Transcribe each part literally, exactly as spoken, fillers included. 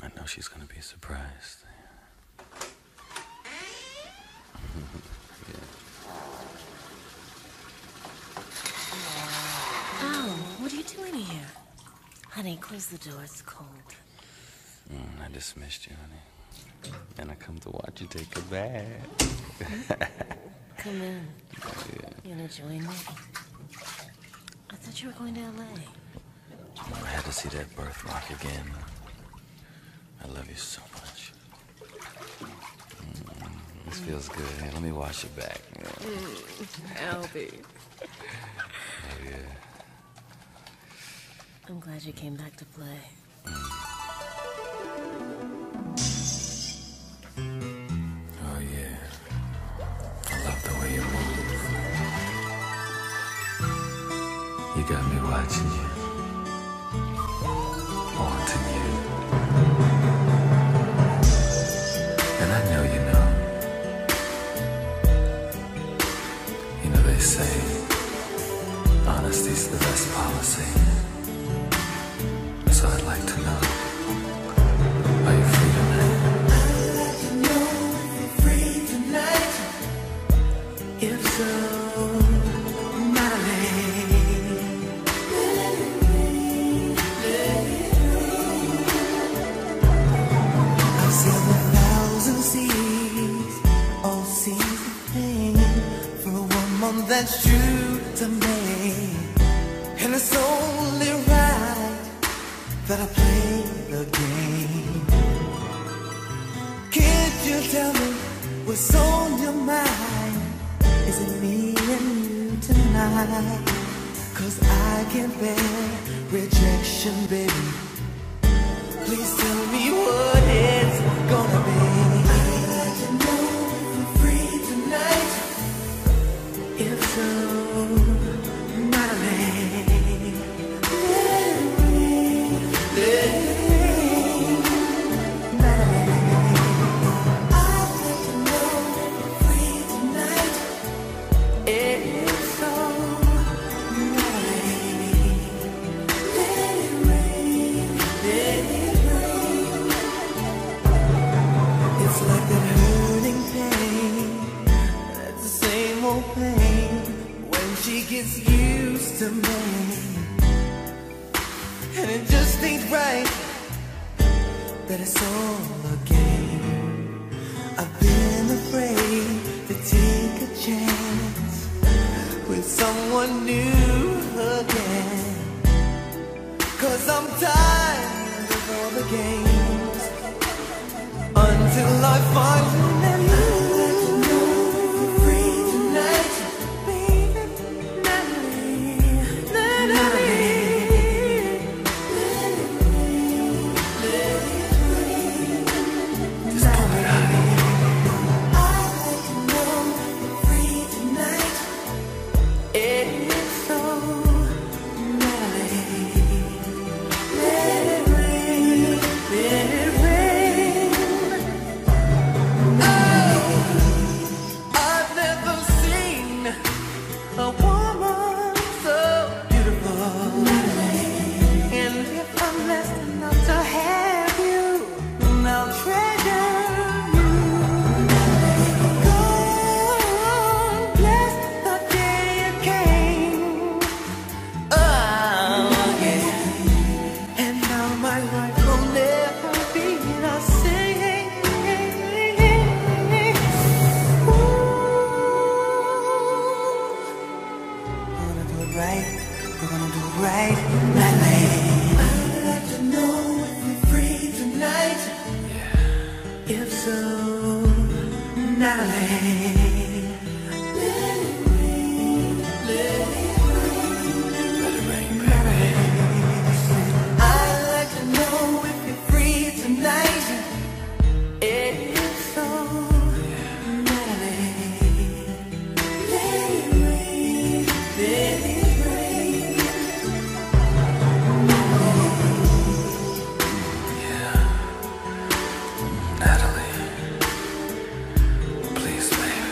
I know she's going to be surprised. Yeah. Ow, what are you doing here? Honey, close the door, it's cold. Mm, I just missed you, honey. And I come to watch you take a bath. Come in. Yeah. You gonna join me? I thought you were going to L A. I had to see that birth rock again. I love you so much. Mm, this feels good. Hey, let me wash your back. Yeah. Mm, Albie. Oh, yeah. I'm glad you came back to play. Mm. Oh, yeah. I love the way you move. You got me watching you. Wanting you. They say honesty's the best policy, so I'd like to know, are you free tonight? You know if you're free tonight. If so, not late. Let it rain, let it rain. I've seen a thousand seas, all seas of pain, for a one that's true to me, and it's only right that I play the game. Can't you tell me what's on your mind? Is it me and you tonight? 'Cause I can't bear rejection, baby. Please tell me what it's gonna be. I'd like to know if we're free tonight. If so, not a man. Let it rain, let it rain, not a man. I'd like to know if we're free tonight. If so, not a man. Let it rain, let it rain. It's like that hurting pain, that's the same old pain. She gets used to me, and it just ain't right that it's all a game. I've been afraid to take a chance with someone new again, 'cause I'm tired of all the games until I find you. Natalie, please, baby.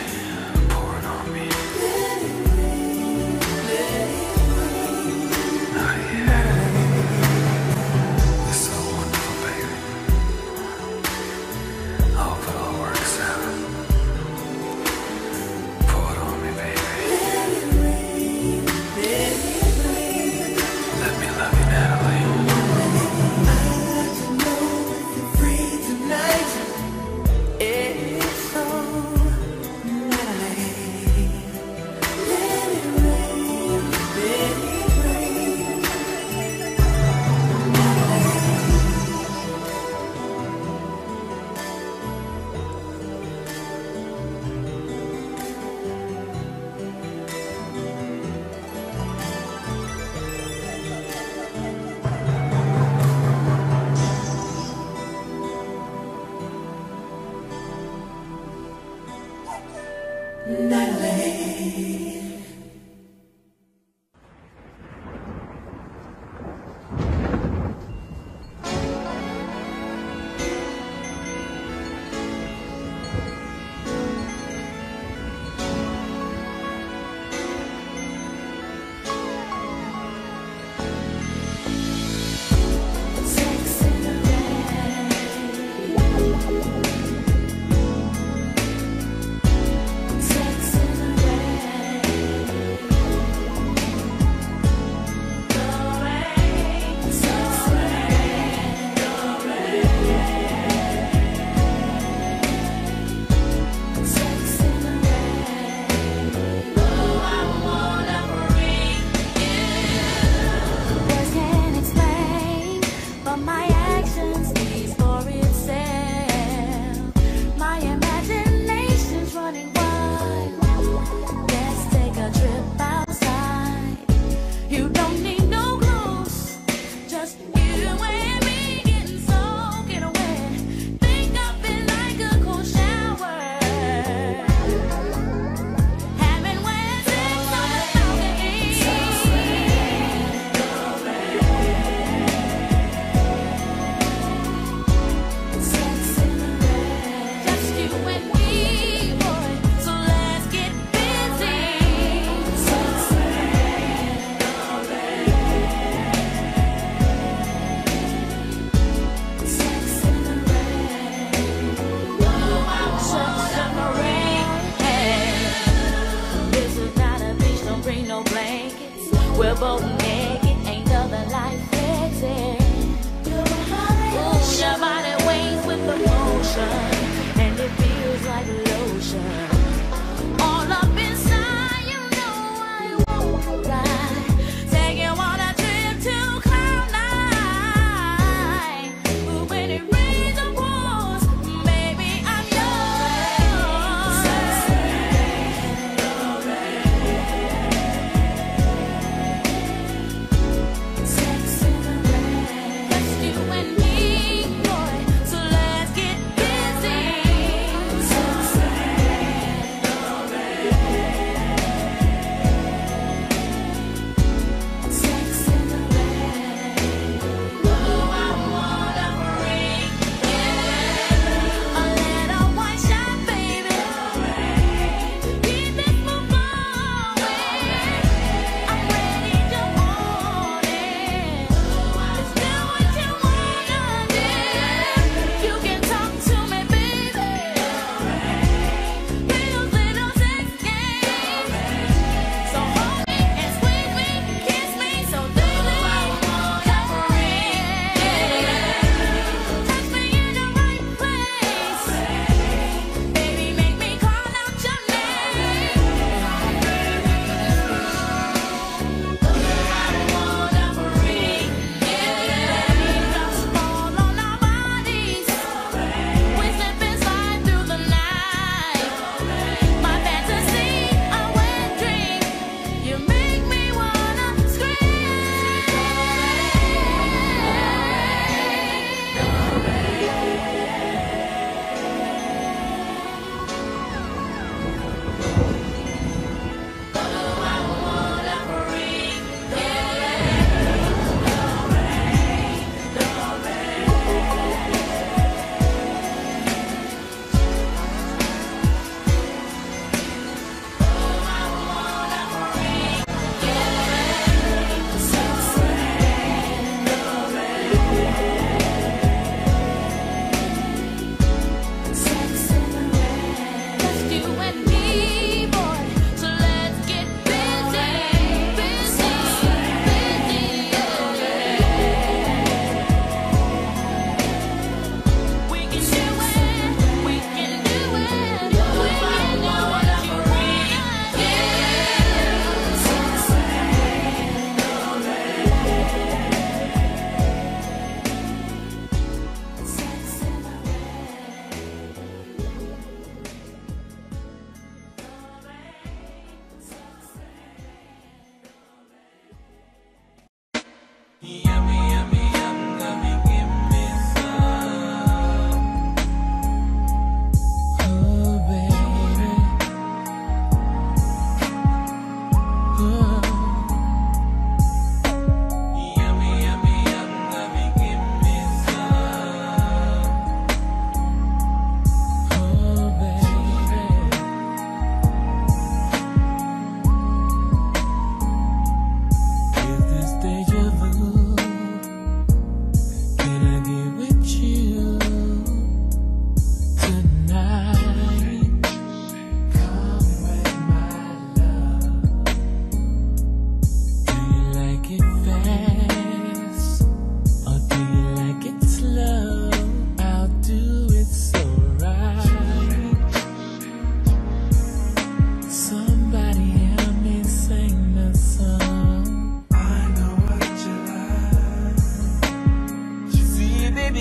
We're both naked, ain't nothing like fixing. You're a high. Your body waves with emotion, and it feels like lotion. All up inside, you know I won't lie. Taking on a trip to cloud nine. But when it rains and pours, baby, I'm yours. Alright.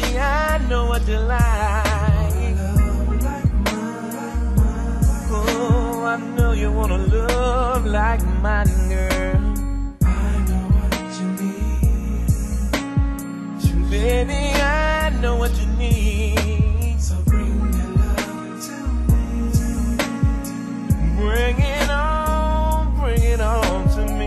I know what you like. Oh, I know you wanna love like mine, girl. I know what you need. Baby, I know what you need. So bring your love to me. Bring it on, bring it on to me.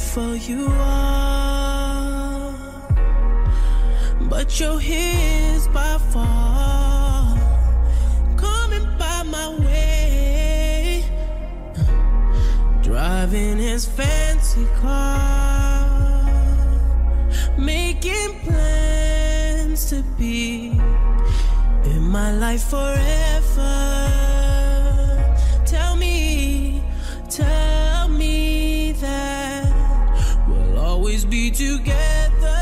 beautiful you are, but your hair is by far coming by my way. Driving his fancy car, making plans to be in my life forever. Tell me, tell be together.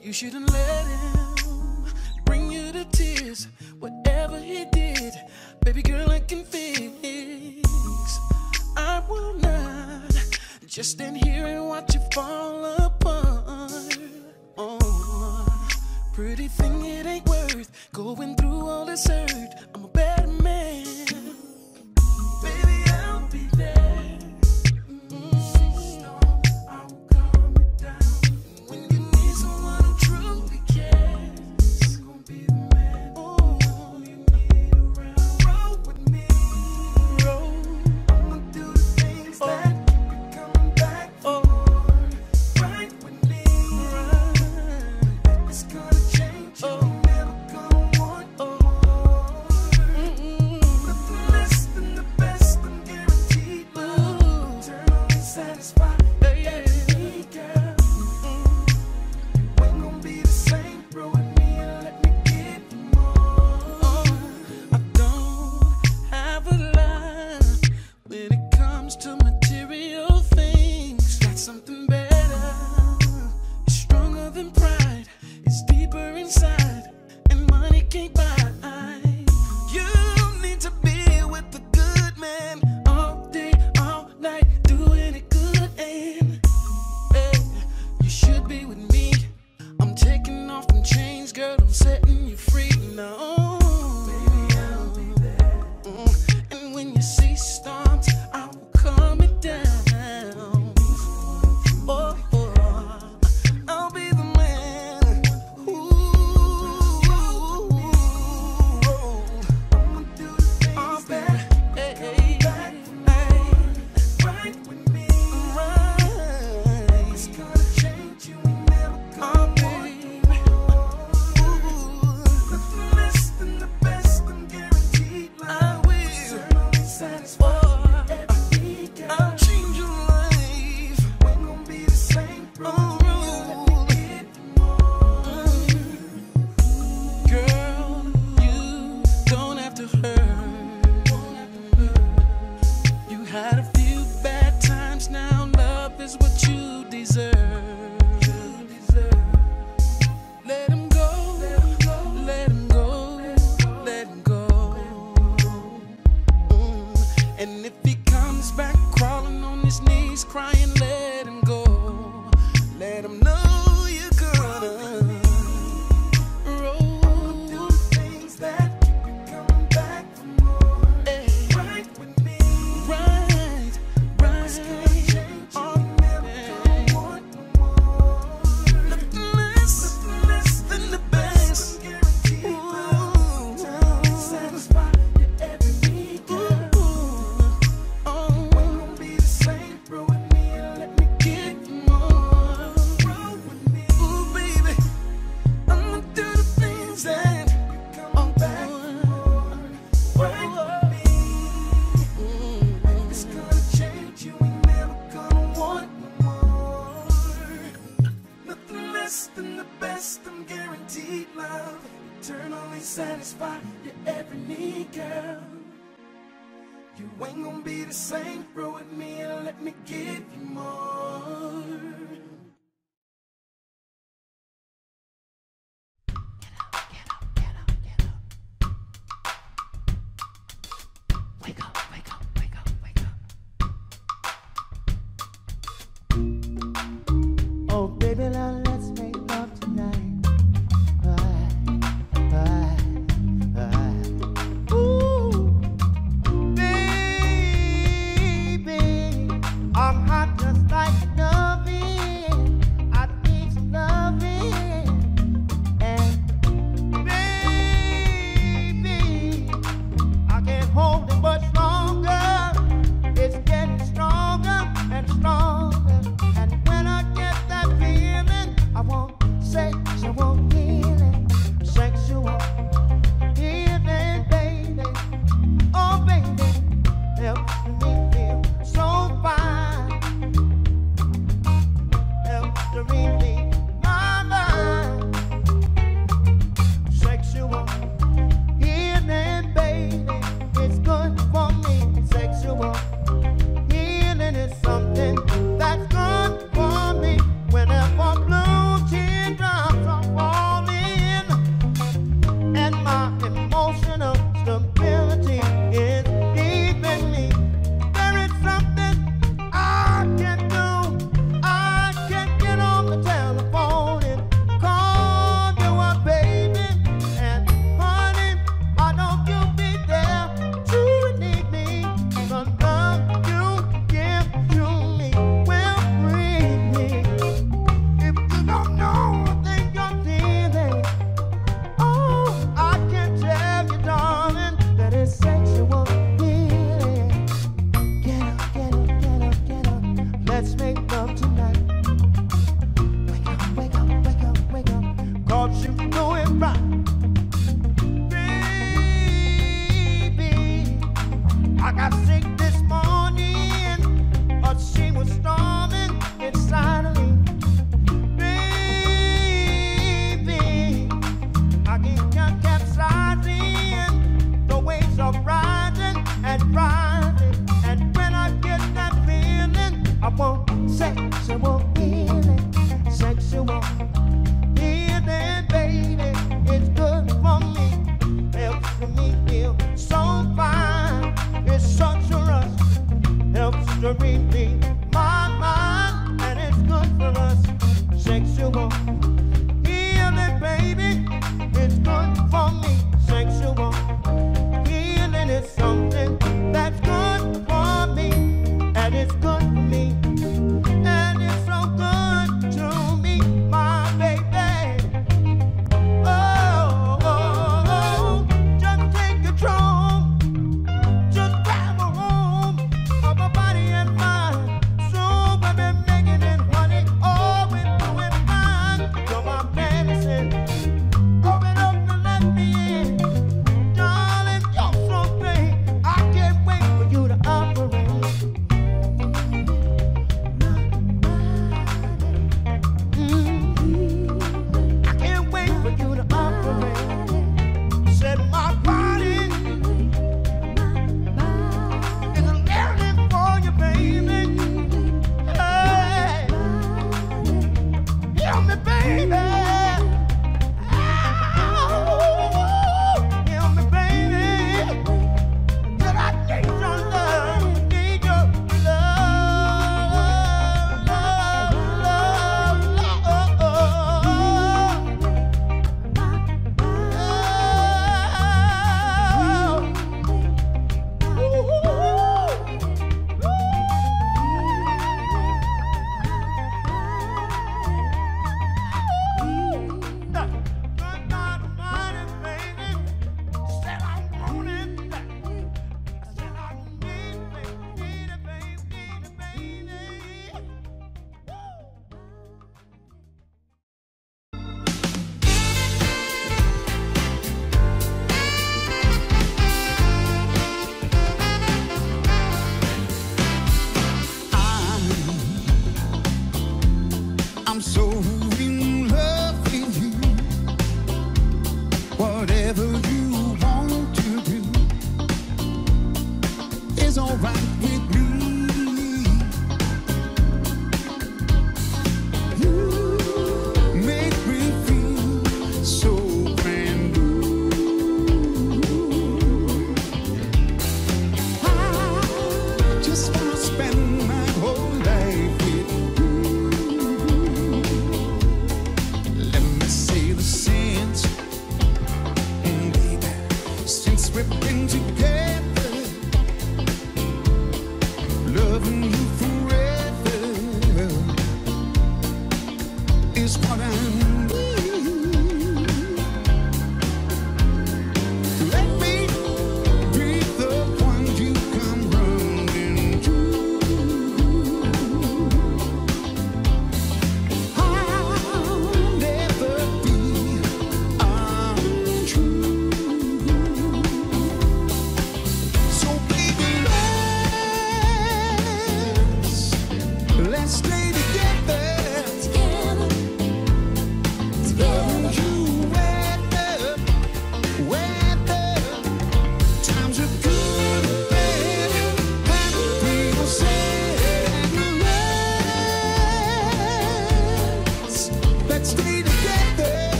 You shouldn't let him bring you to tears. Whatever he did, baby girl, I can fix. I will not just stand here and watch you fall apart. Oh, pretty thing, it ain't worth going through all this hurt. I'm a better man. Baby, I'll be there. Baby, I'll be there. Mm. And when you see storms, I will calm it down. knees back, crawling on his knees, crying, let him go. Let him know you're gonna roll through things that keep you coming back for more. Hey. Right with me, right, right. Change, oh, never hey. Want no more. Nothing less, nothing less than the best. Guaranteed, time to satisfy your every need. Oh, we won't be the same, bro. Than the best, I'm guaranteed love. Eternally satisfy your every need, girl. You ain't gonna be the same. Roll with me and let me give you more.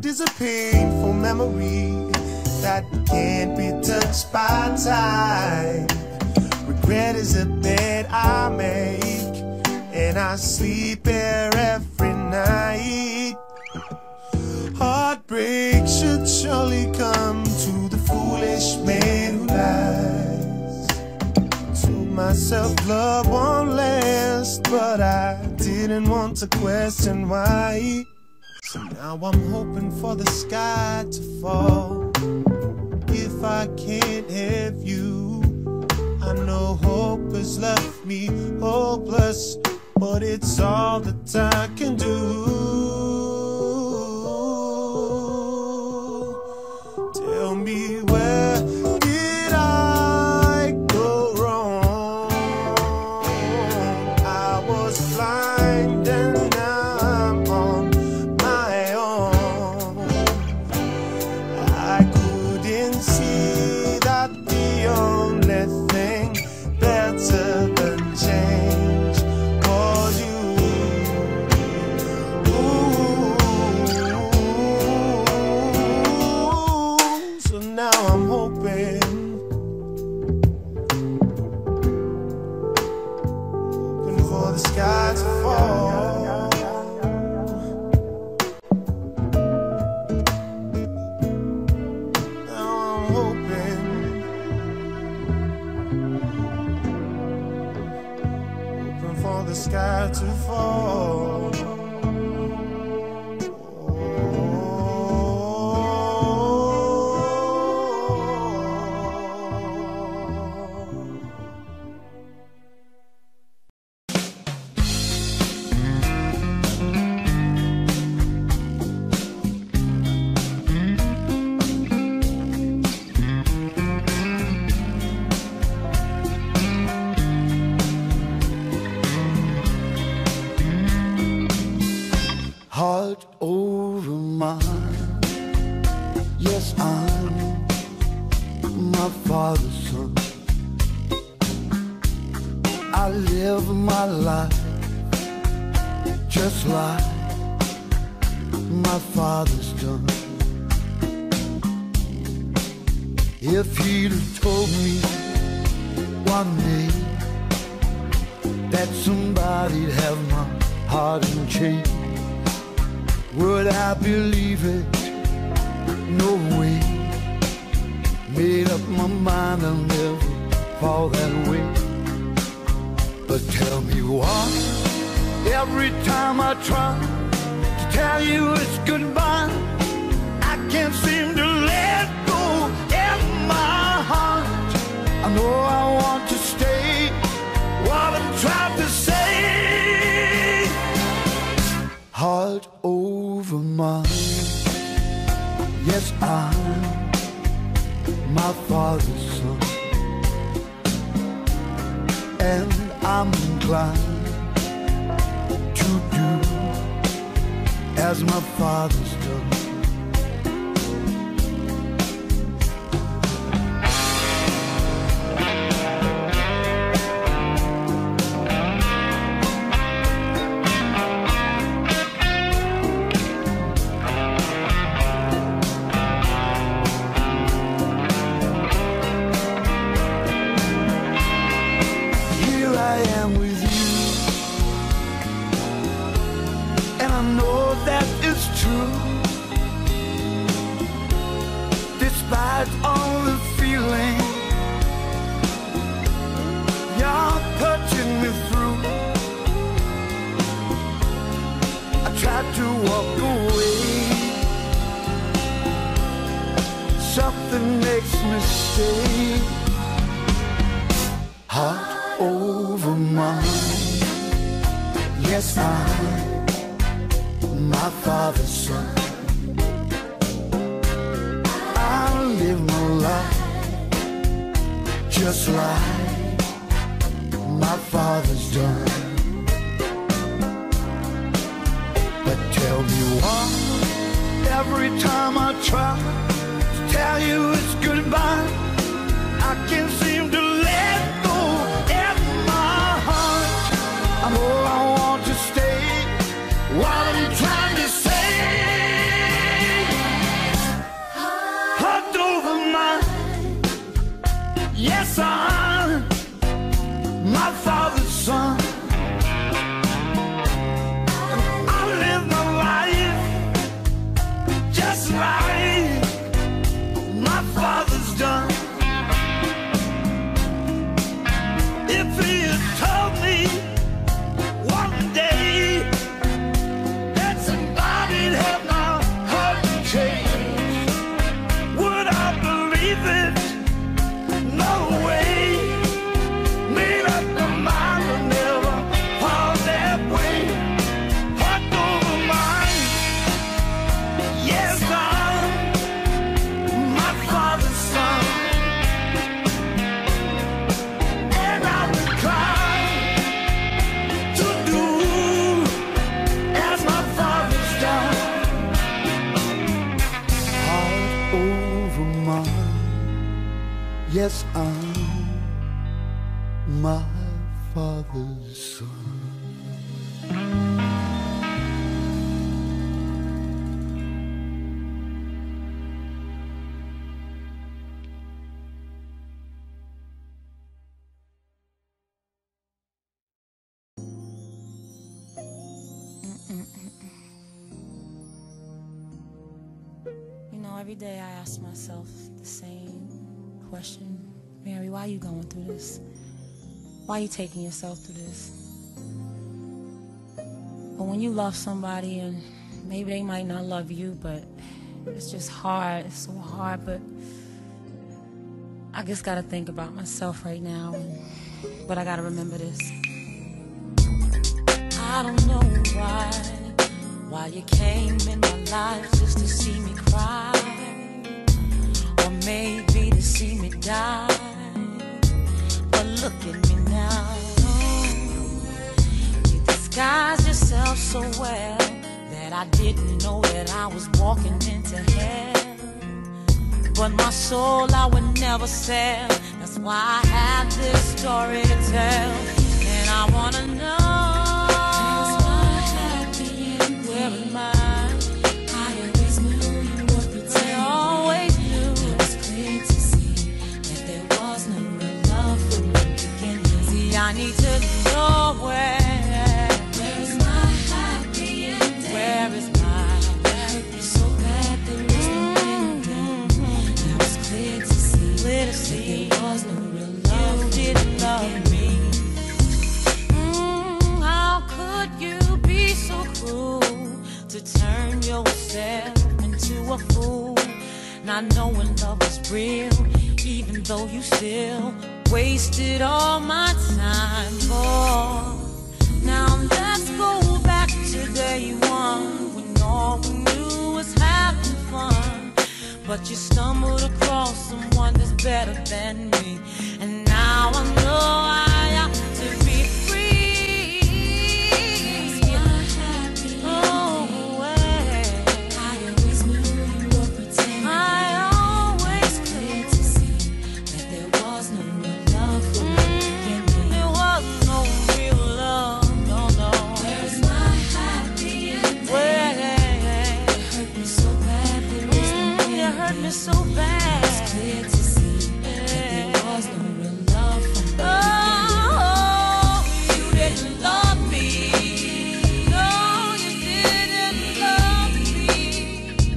A painful memory that can't be touched by time. Regret is a bed I make, and I sleep there every night. Heartbreak should surely come to the foolish man who lies. Told myself love won't last, but I didn't want to question why. So now I'm hoping for the sky to fall. If I can't have you, I know hope has left me hopeless, but it's all that I can do. Tell me, where did I go wrong? I was blind and the sky to fall. Heart over mine, yes, I'm my father's son. I live my life just like my father's done. If he'd have told me one day that somebody'd have my heart and change, would I believe it? No way. Made up my mind I'll never fall that way. But tell me why, every time I try to tell you it's goodbye, I can't seem to let go in my heart. I know I want to stay, what I'm trying to say. Heart over mine, yes, I'm my father's son, and I'm inclined to do as my father's done. Despite all the feeling, you're touching me through. I tried to walk away, something makes me stay. Heart over mine, yes, I'm my father's son. Live my life just like my father's done. But tell me why, every time I try to tell you it's goodbye, I can't seem to let go in my heart. I know I want to stay while I'm trying to say. Yes, I honor my father's son. I live my life just like my father's done. If he had told me one day that somebody'd help my heart change, would I believe it? No way. Made up my mind I'll never fall that way. Heart over mine. Yes, I'm my father's son. And I would try to do as my father's done. Heart over mine. Yes, I'm my father's son. You know, every day I ask myself the same question, Mary, why are you going through this? Why are you taking yourself through this? But when you love somebody, and maybe they might not love you, but it's just hard, it's so hard, but I just gotta think about myself right now, and, but I gotta remember this. I don't know why, why you came in my life just to see me cry. Maybe to see me die, but look at me now. You disguised yourself so well that I didn't know that I was walking into hell. But my soul I would never sell. That's why I have this story to tell, and I wanna know. That's my happy ending. Where am I? I always knew you were pretending. Always. I need to know where. Where is my happy ending? Where is my? I hurt you so bad there was no ending. Now it's clear to see, clear to see. There was no real love. You didn't love me. Mm, how could you be so cruel to turn yourself into a fool? Not knowing love was real, even though you still wasted all my time, boy. Now let's go back to day one, when all we knew was having fun. But you stumbled across someone that's better than me, and now I know I have to be free. It's my happy ending. Oh, way. I always knew you were pretending. I always clear to see that there was no reason. So bad. It's clear to see that there was no real love from the oh, beginning. You didn't love me. No, you didn't love me.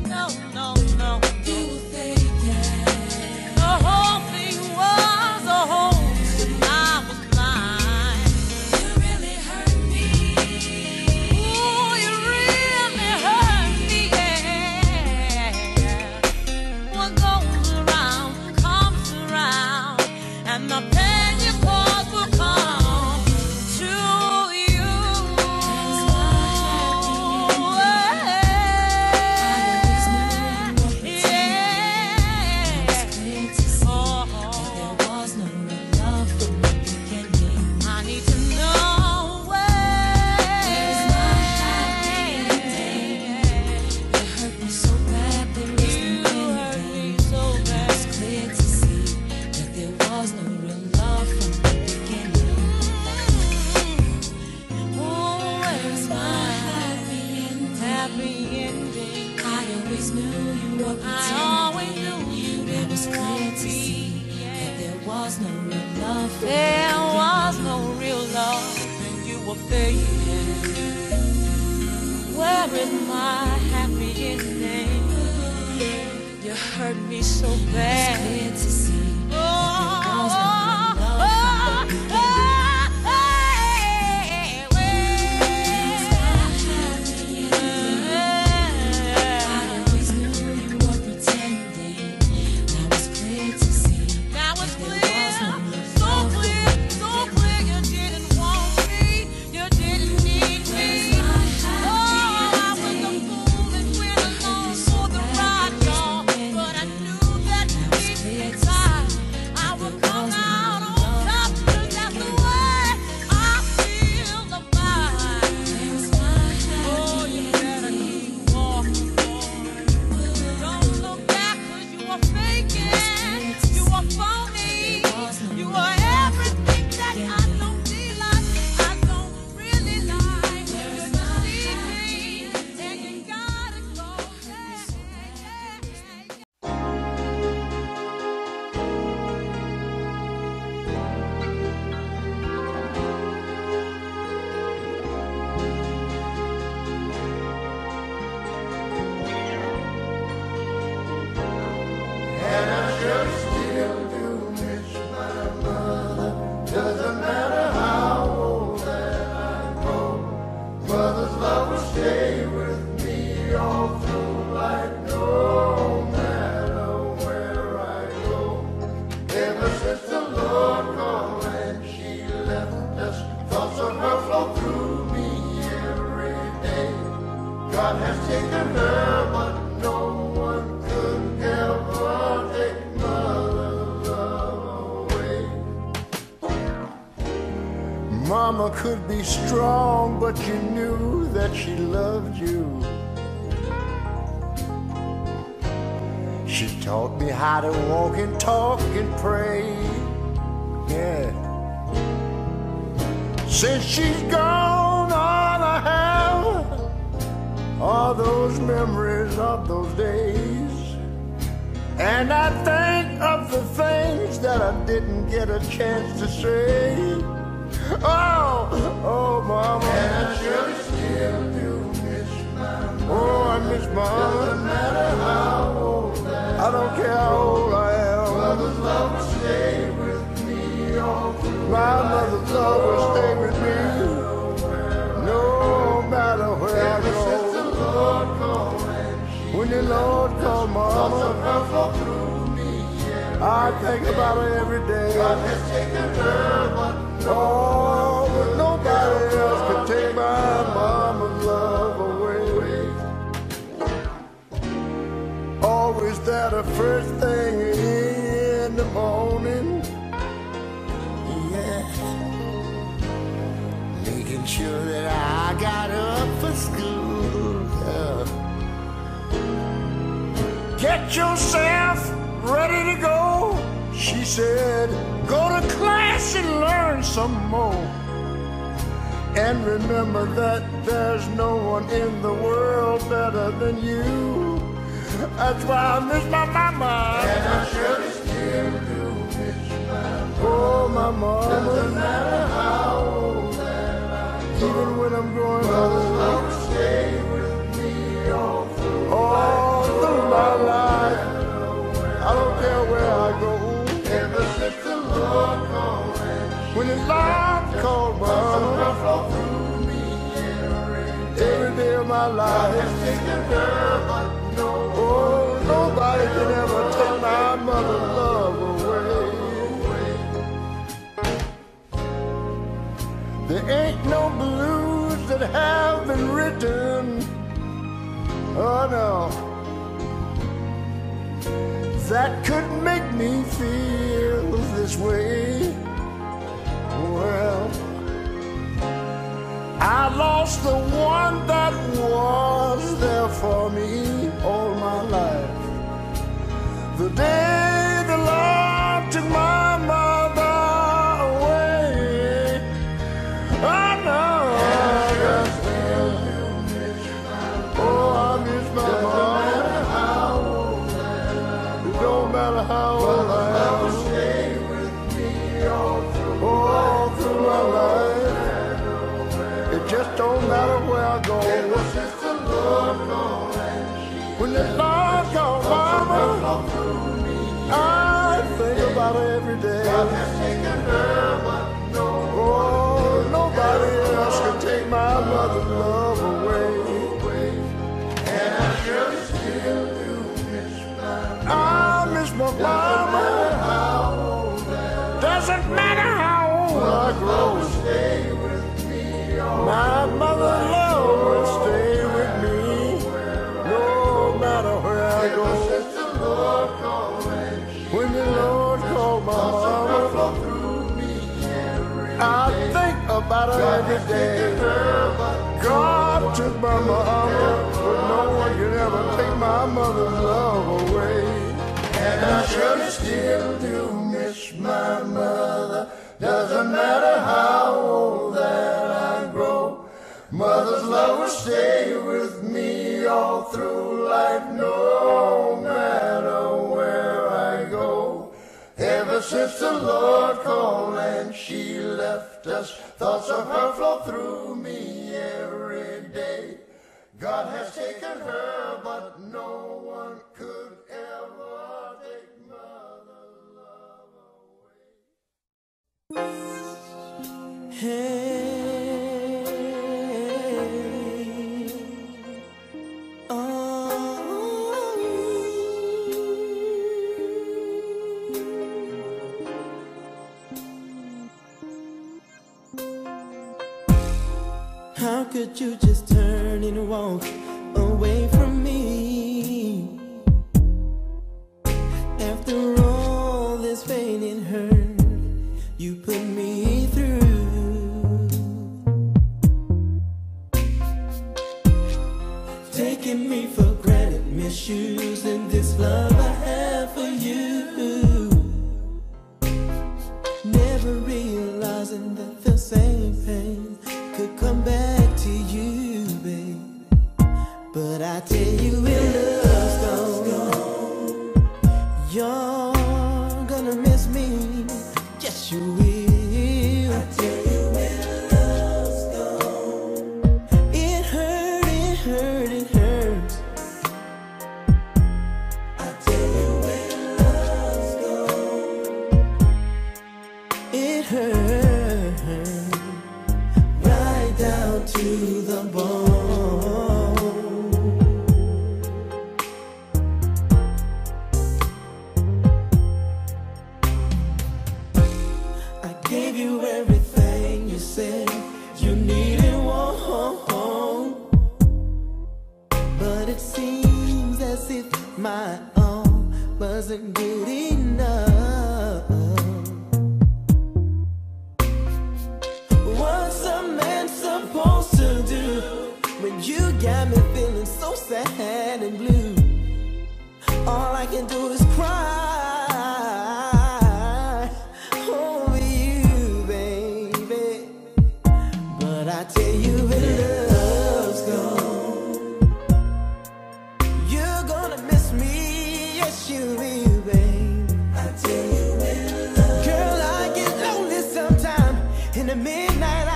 No, no, no. You were faking. The whole thing was a hoax, and I was blind. You really hurt me. Ooh, you really hurt me. Yeah. What goes around comes around, love. There was no real love, and you were fading. Where is my happy ending? You hurt me so bad. It's clear to see. Mama could be strong, but you knew that she loved you. She taught me how to walk and talk and pray. Yeah. Since she's gone, all I have are those memories of those days. And I think of the things that I didn't get a chance to say. Oh, oh, Mama. And I sure still do miss my mama. Oh, I miss my mama. Doesn't matter how old I am. I don't care how old I am. Mother's love will stay with me all through. My mother's love will stay with me, no matter where I go. Ever since the Lord called and she when the Lord called, Mama, I think about her every day. God has taken her, but oh, but nobody else could take my mama's love away. Always there the first thing in the morning. Yeah. Making sure that I got up for school. Yeah. Get yourself ready to go, she said. Go to class and learn some more. And remember that there's no one in the world better than you. That's why I miss my mama. And I sure still do miss my mama. Oh, my mama. Doesn't matter how old that I am. Even when I'm growing old, I'll stay with me all through, all through my life. I don't care where I go. When the Lord called Mama, every day of my life, oh, nobody can ever take my mother's love away. There ain't no blues that have been written, oh no, that could make me feel this way. Well, I lost the one that was there for me all my life. The day the Lord took my mother away. I know. Oh, I miss my mom. It don't matter how old I am. out every day. God has taken her what no oh, nobody else can take my mother's love away. And I sure still do miss my mother. I miss my mama. Doesn't matter how old I grow. My mother love will stay with me, no matter where I go. When the Lord called my mama, I think about her every day. God took my mama, but no one can ever take my mother's love away. And I surely still do miss my mother. Doesn't matter how old that I grow, mother's love will stay with me all through life, no matter where I go. Ever since the Lord called and she left us, thoughts of her flow through me every day. God has taken her, but no one could ever take mother's love away. Hey, oh, how could you just turn and walk away from me? After all this pain and hurt you put me through, taking me for granted, misusing this love I have for you, never realizing that the same pain could come back to you, babe. But I tell you it love's gone, gone. You're gonna miss me. Yes, you will. I tell you when love's gone. It hurt, it hurt, it hurts. I tell you when love's gone. It hurt right down to the bone. Gave you everything you said you needed, one, but it seems as if my all wasn't good enough. What's a man supposed to do when you got me feeling so sad and blue? All I can do is cry. I tell you when love's gone, you're gonna miss me, yes you will, babe. I tell you when love's girl, I get lonely sometime in the midnight hour.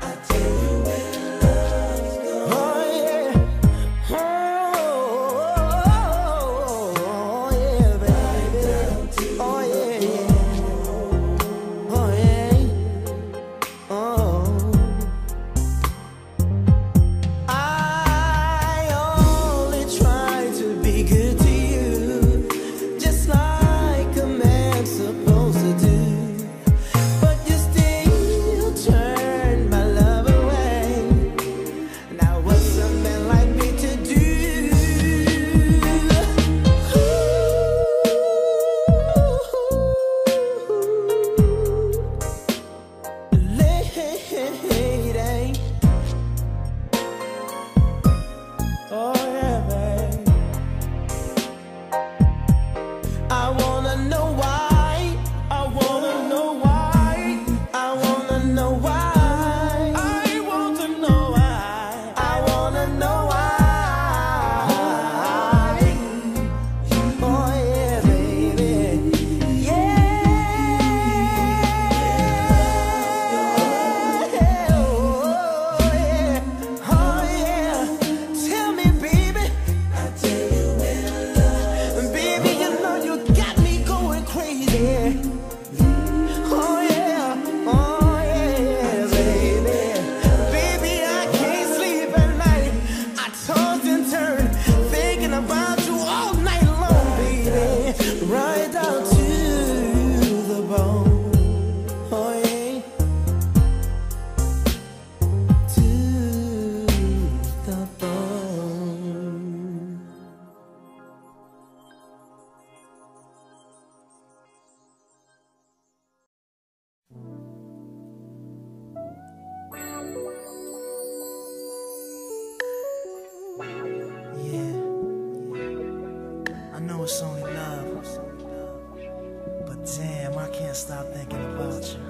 I tell you when love's gone. Oh yeah, oh, oh, oh, oh yeah, baby. Oh yeah, yeah. Supposed to do. it's only love. But damn, I can't stop thinking about you.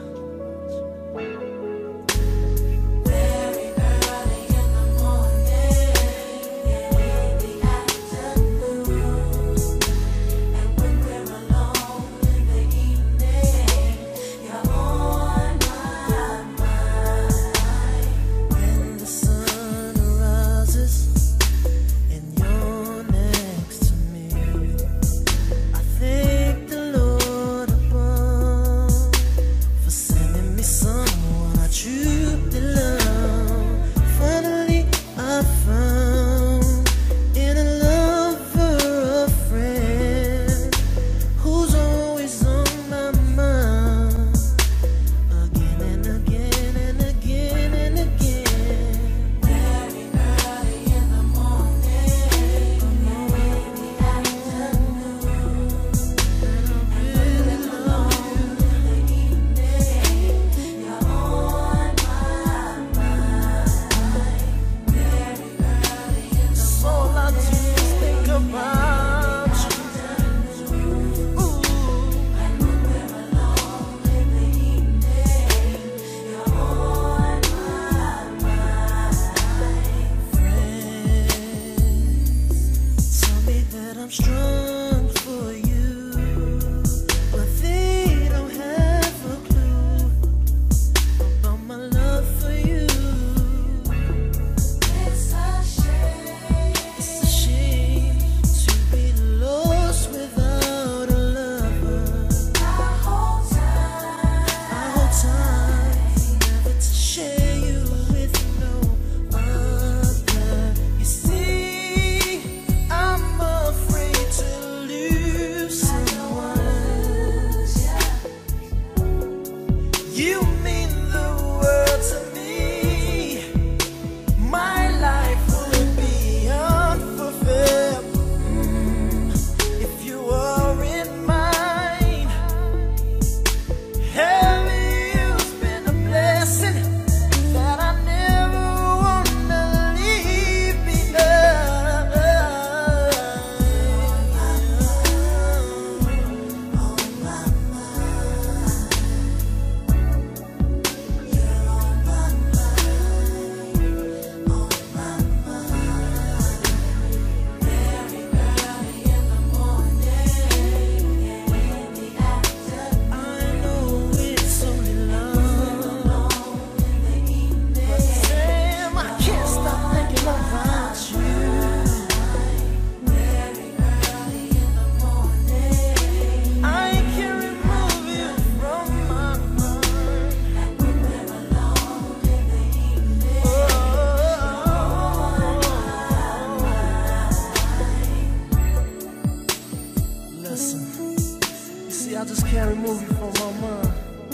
I just can't remove you from my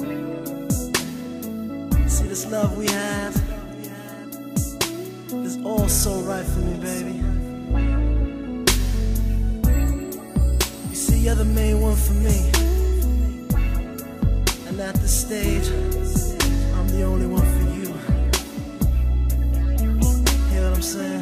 mind. See, this love we have is all so right for me, baby. You see, you're the main one for me, and at this stage, I'm the only one for you. Hear what I'm saying?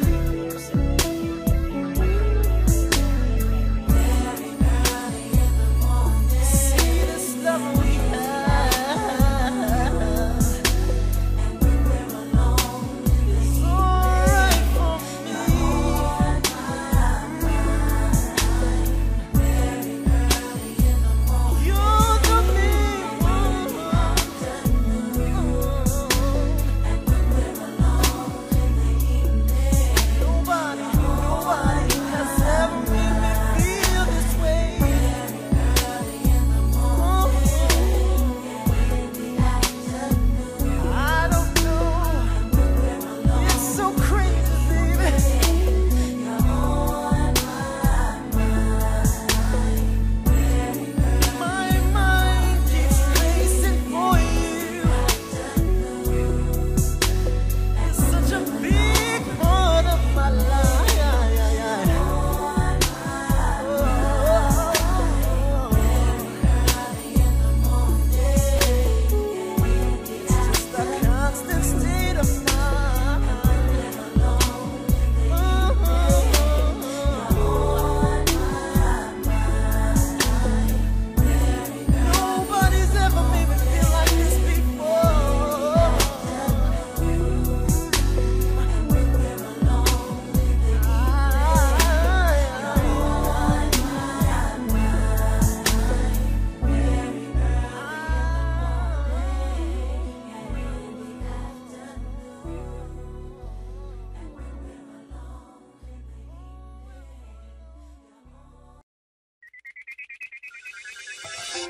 Could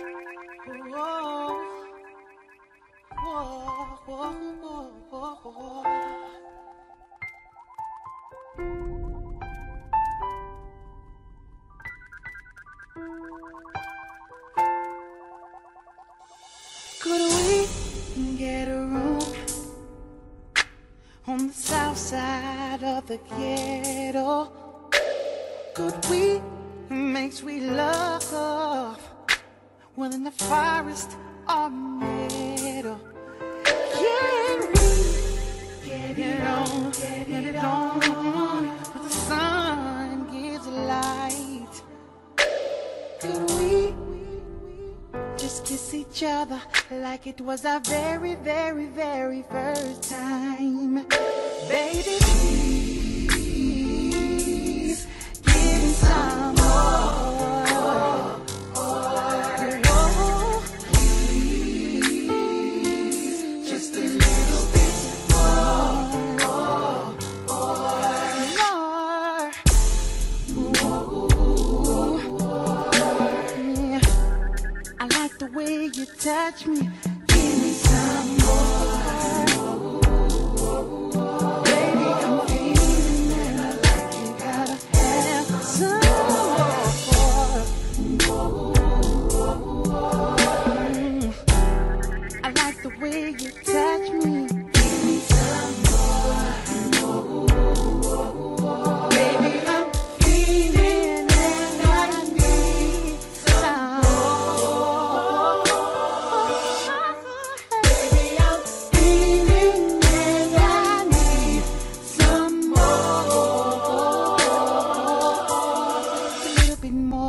we get a room on the south side of the ghetto? Could we make sweet love within the forest or meadow? Can we get it on, get it on, when the sun gives light? Could we just kiss each other like it was our very, very, very first time? Baby, please give some more. You touch me, give me some more. Baby, I'm feeling and I like you, gotta have some more. I like the way you touch me, give me some more. Baby, I'm feeling and I need some. Baby, I'm feeling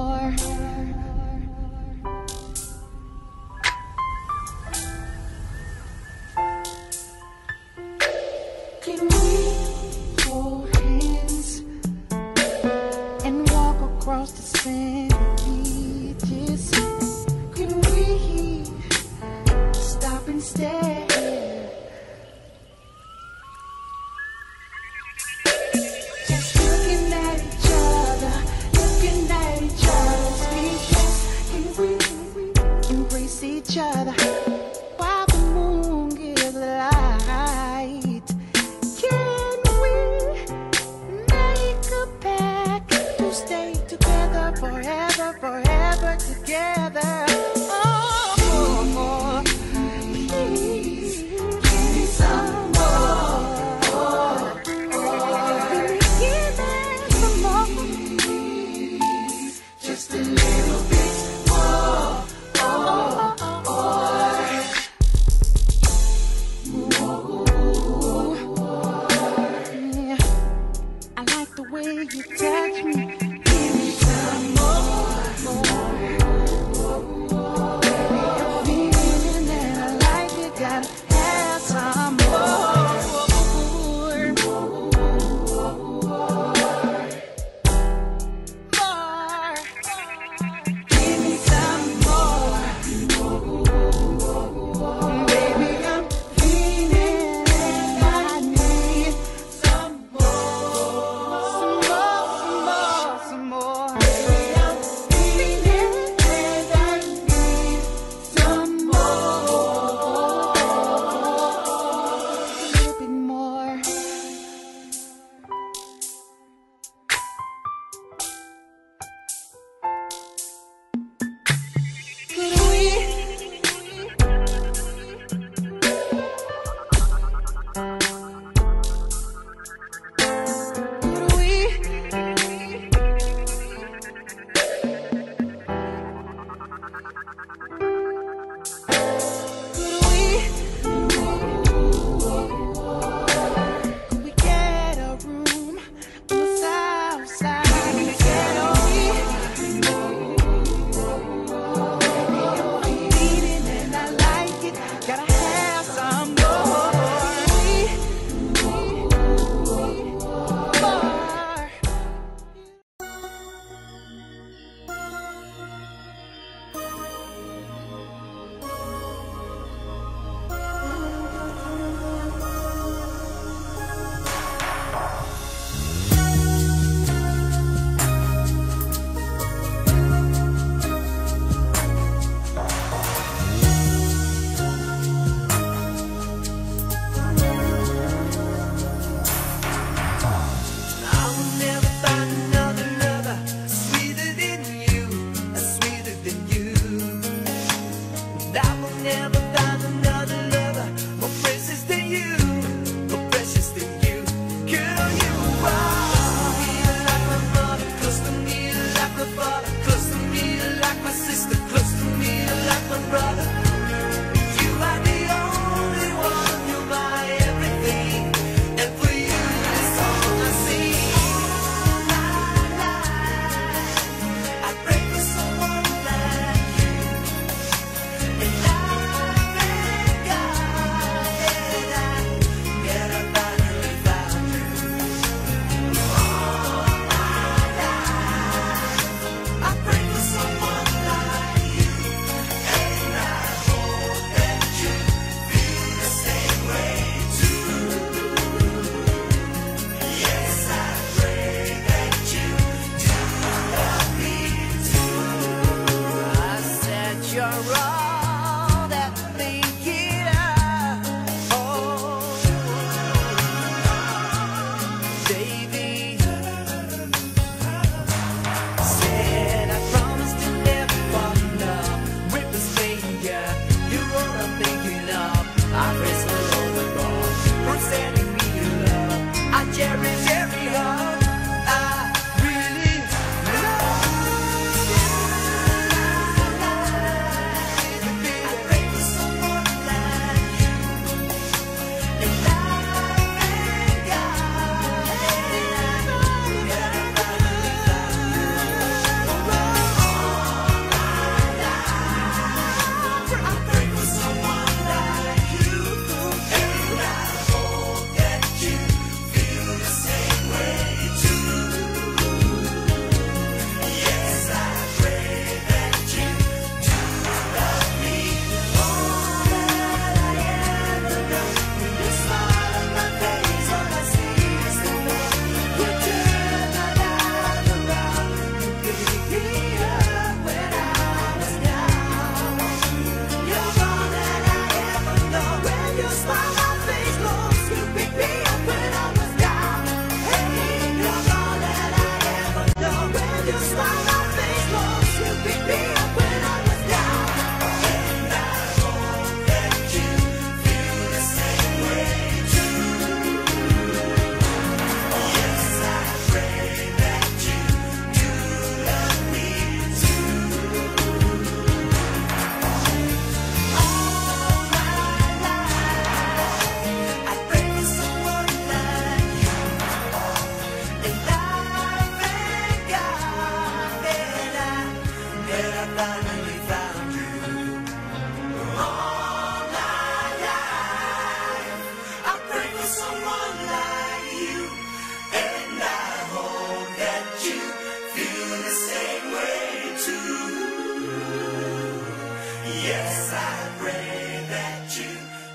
Yes, I pray that you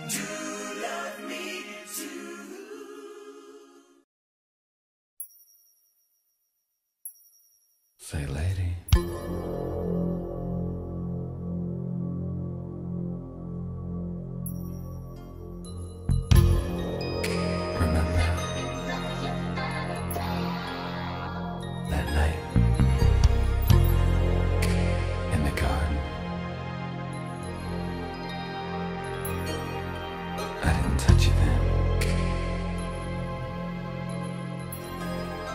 do love me too. Say, lady, touch you then,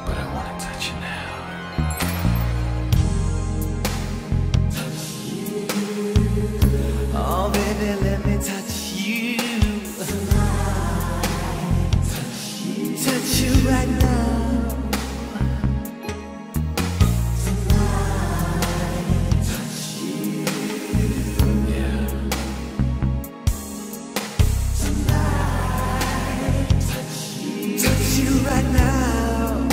but I want to touch you now. Touch you. Oh baby, let me touch you tonight. Touch you, touch you right now tonight. Touch you, yeah. Right now,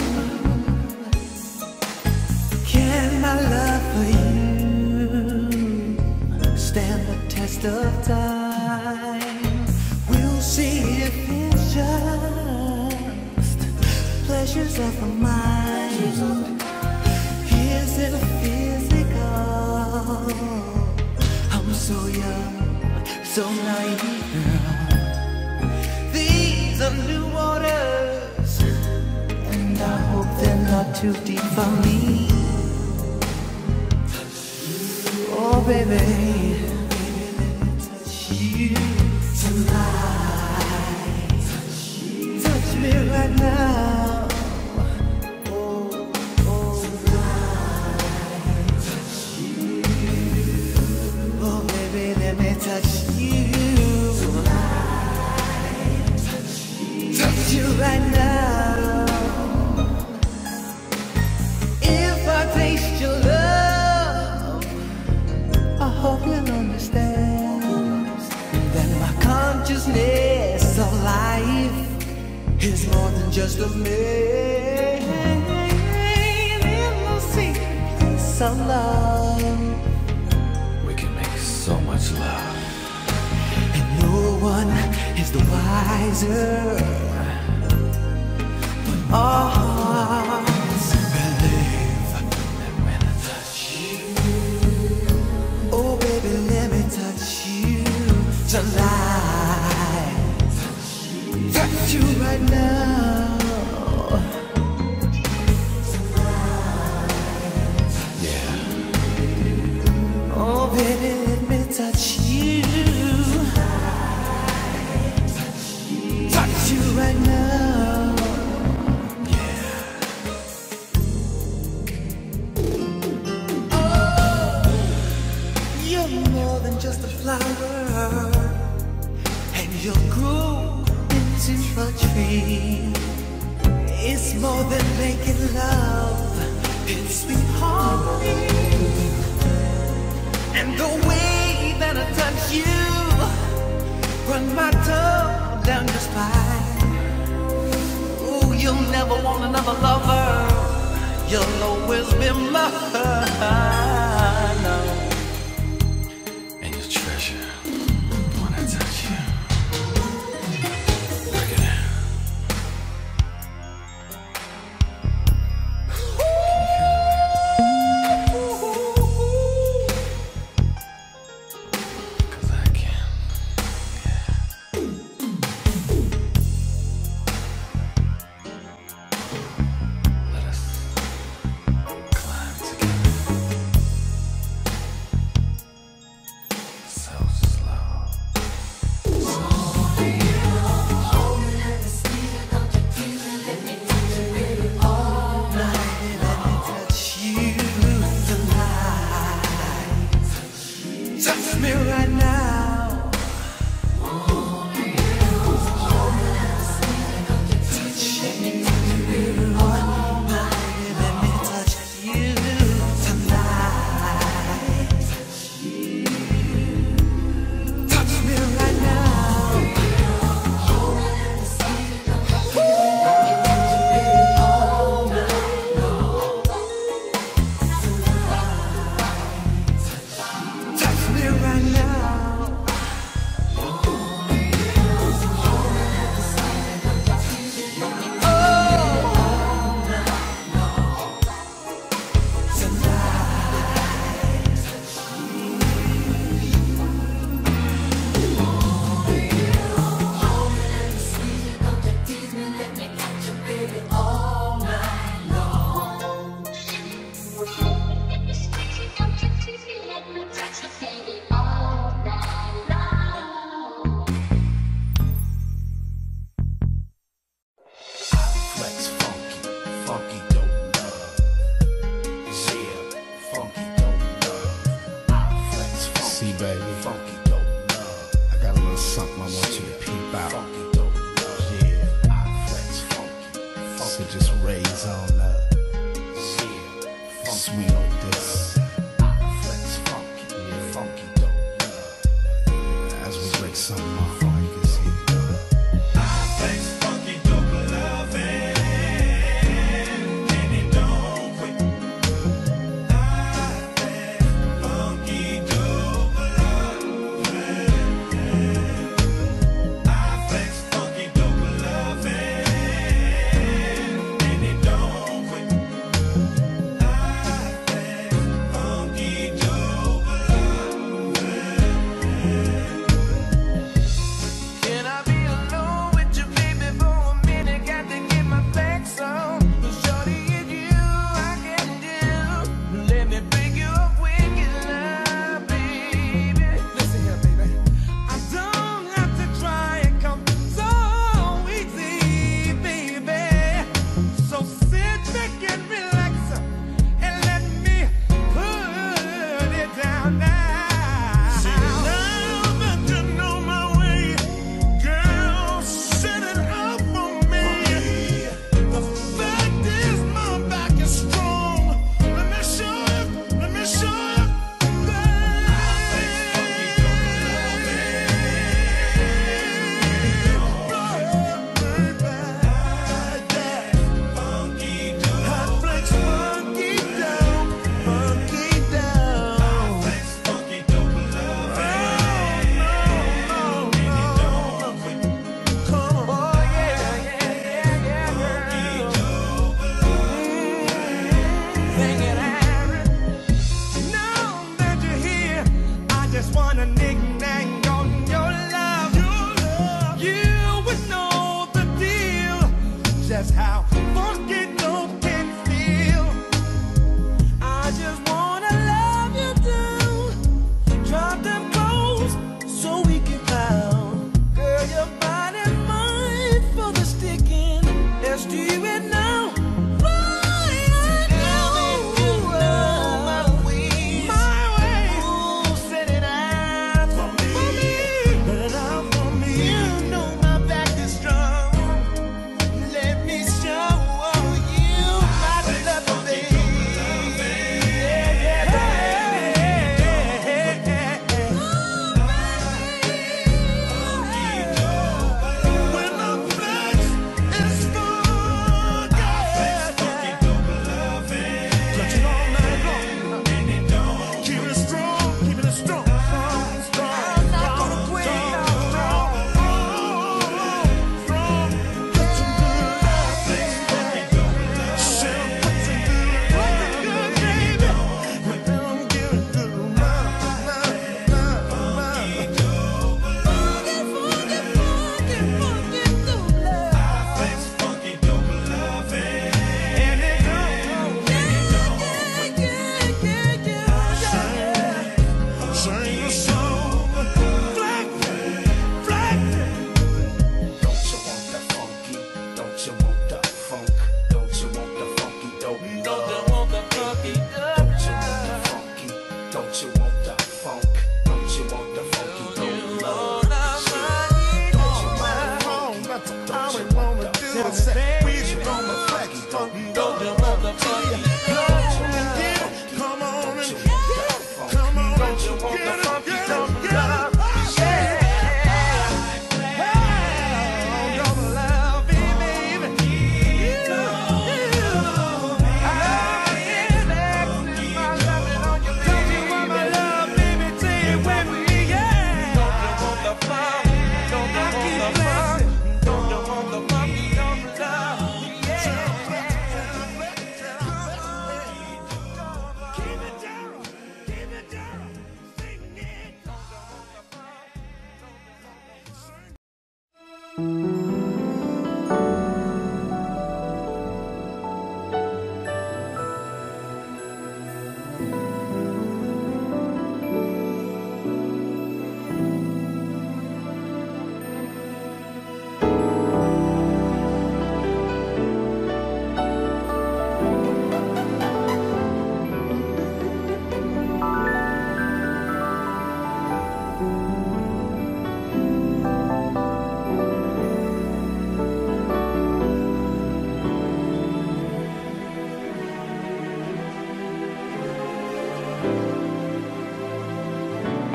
can my love for you stand the test of time? We'll see if it's just pleasures of the mind. Is it physical? I'm so young, so naive, girl. These are new waters, I hope they're not too deep for me. Oh baby, touch you tonight. Touch me right now. Oh, oh, tonight. Touch you. Oh baby, let me touch you tonight. Touch you, touch you right now. Taste your love, I hope you'll understand that my consciousness of life is more than just a maze. In the secret place of love, we can make so much love, and no one is the wiser when our hearts tonight. Touch you right now. Yeah. Oh baby, let me touch you. Touch you right now. Yeah. Oh, you're more than just a flower. Your groove into a tree, it's more than making love, it's sweet harmony. And the way that I touch you, run my tongue down your spine. Oh, you'll never want another lover, you'll always be mine. Flex me on this. Flex funky, funky dope. As we break some off, all you can see. Flex funky dope loving, and it don't quit. Flex funky dope loving. Flex funky dope loving, and it don't quit. That's how funky dope can feel. I just wanna love you down. Drop them clothes so we can pound. Girl, your body mine for the sticking. Let's do it now. Right now.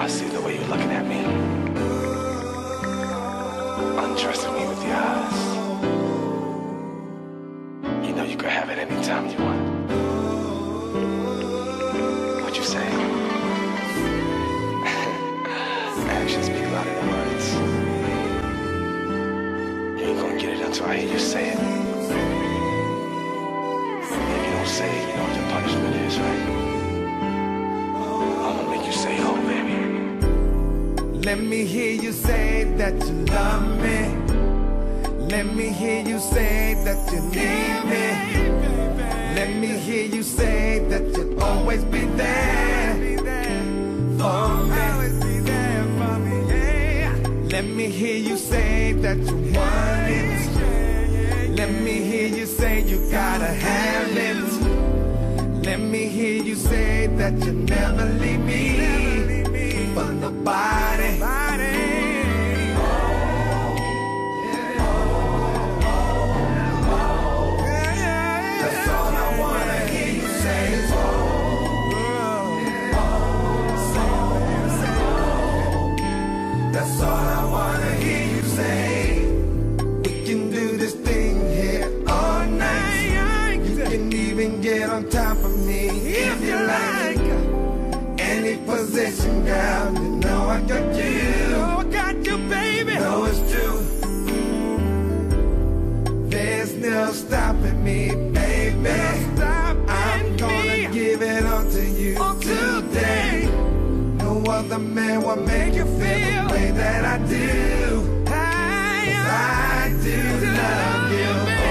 I see the way you're looking at me, undressing me with your eyes. You know you could have it anytime you want. What you say? Actions speak louder than words. You ain't gonna get it until I hear you say it. If you don't say it, you know what your punishment is, right? You say, oh baby, let me hear you say that you love me. Let me hear you say that you need me. Let me hear you say that you'll always be there for me. Let me hear you say that you want it. Let me hear you say you gotta have it. Let me hear you say that you never leave me, never leave me for nobody. nobody. Oh, yeah. Oh, oh, oh, oh. Yeah, yeah, that's all I wanna hear you say is oh, yeah. Oh, oh, oh, oh. That's all I wanna hear you say. We can do this thing here all night. You can even get on top of me if you like. Any position, girl, you know I got you. You know I got you, baby. Know it's true. There's no stopping me, baby. No stopping I'm gonna me. Give it all to you all today. today. No other man will make you feel the way that I do. I, I, I do love you, love you, baby.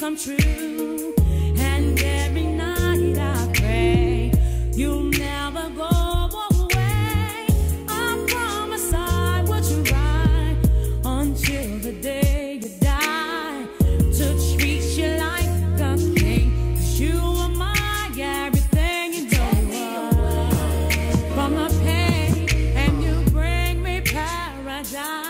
Come true, and every night I pray you'll never go away. I promise I will try until the day you die to treat you like a king, 'cause you are my everything. You don't know from the pain, and you bring me paradise.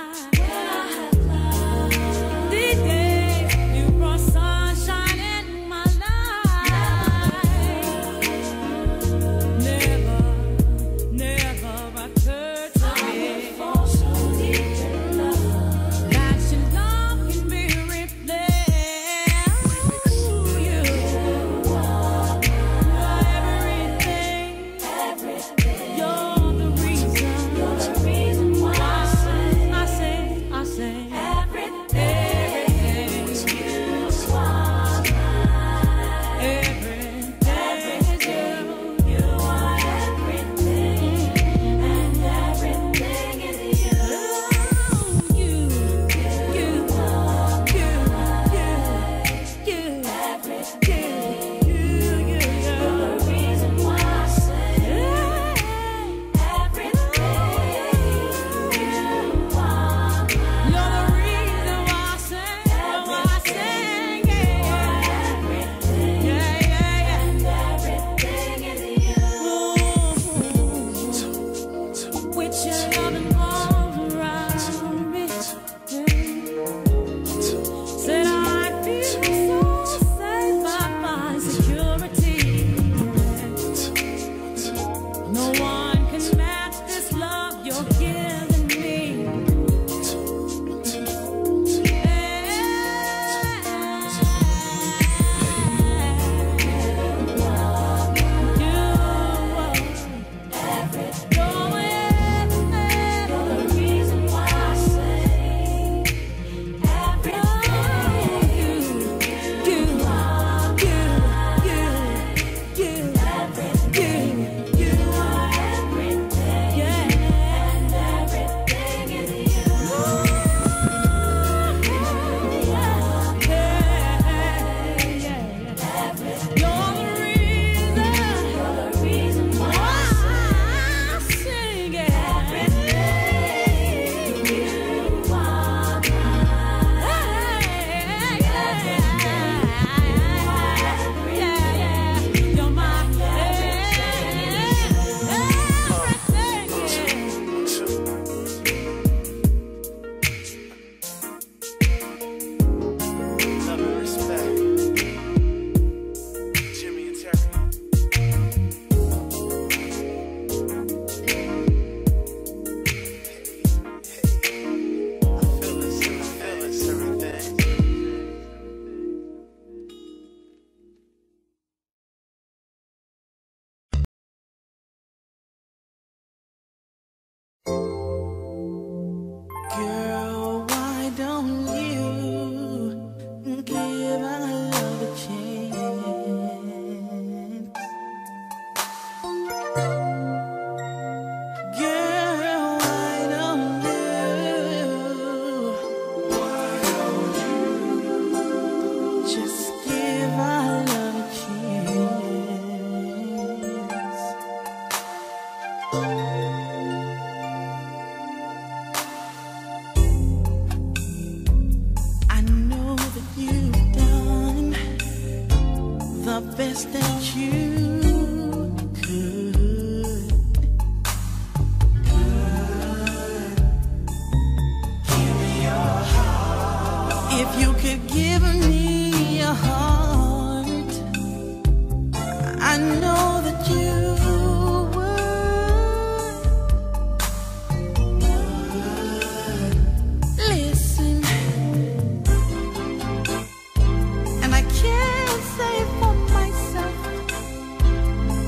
You've given me a heart. I know that you would listen, and I can't say for myself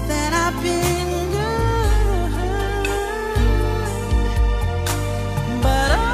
that I've been good, but I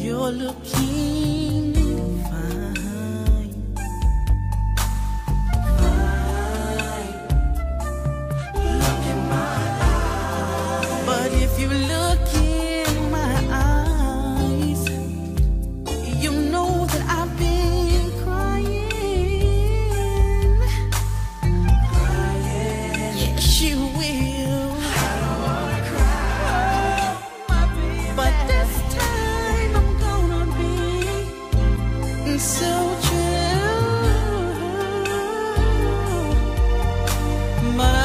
you're looking fine, fine. Look in my eyes. But if you look in my eyes, you know that I've been crying, crying. Yes, you will. I don't wanna cry, oh, my baby. But this time so true, my.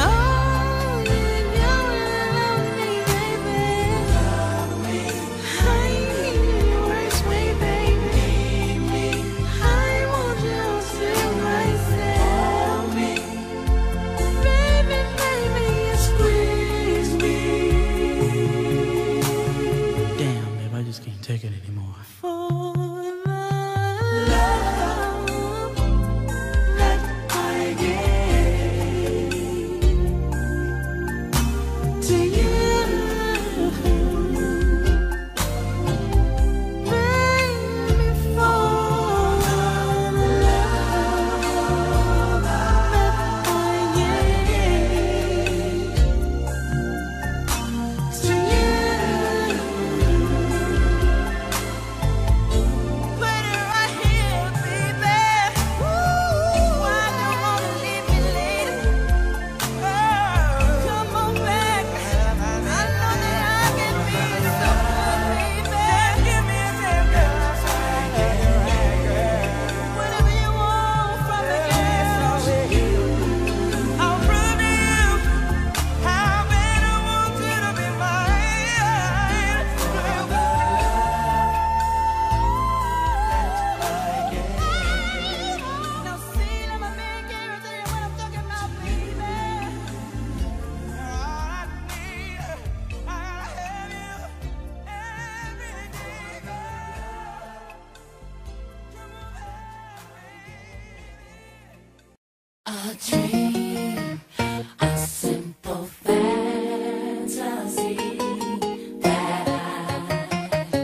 A dream, a simple fantasy that I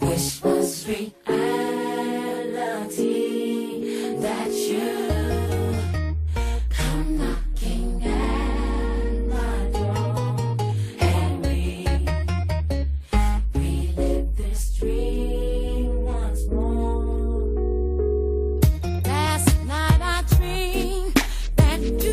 wish was reality, that you come knocking at my door and we relive this dream. Thank you.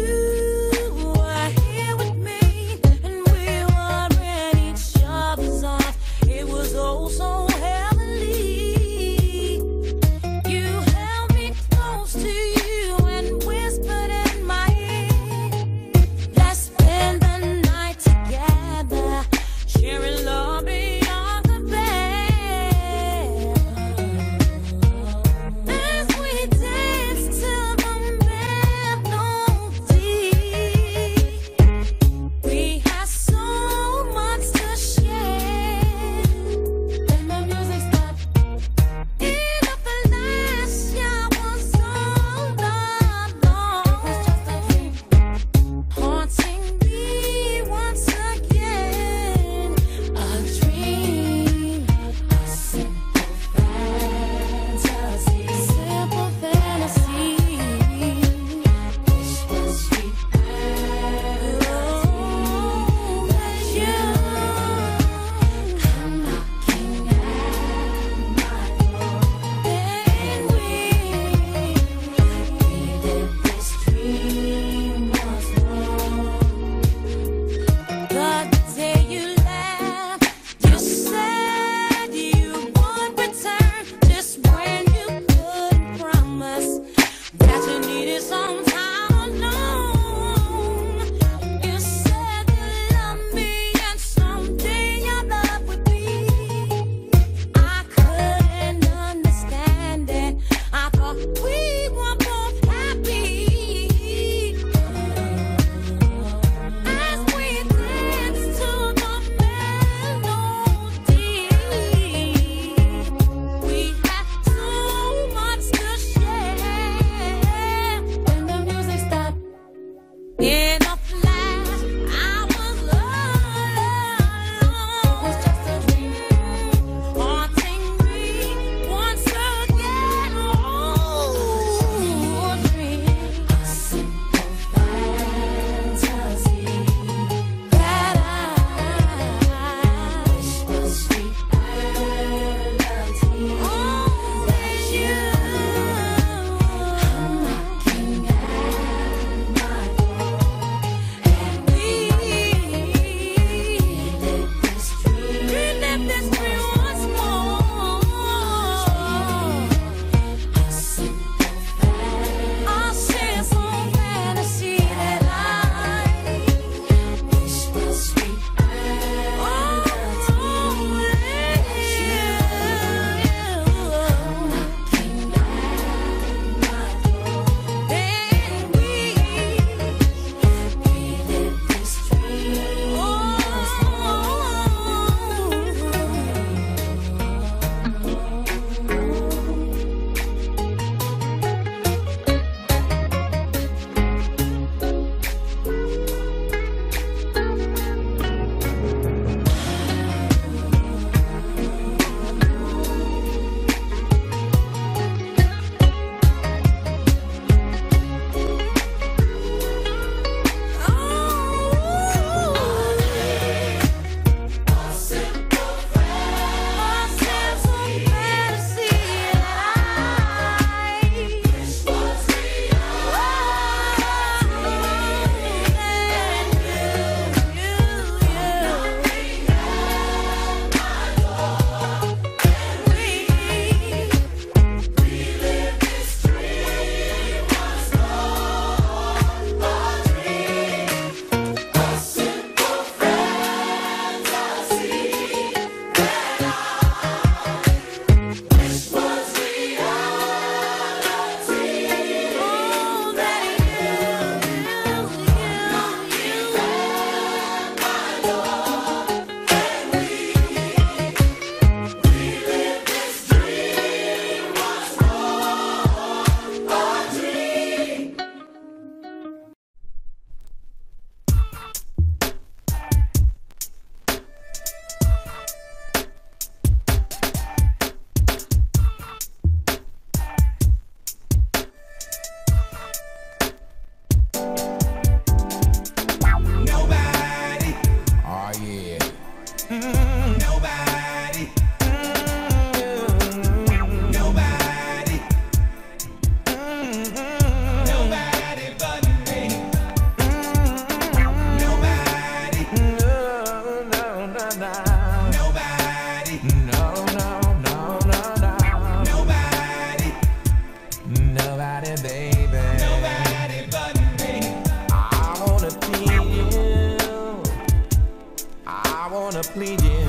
wanna plead you.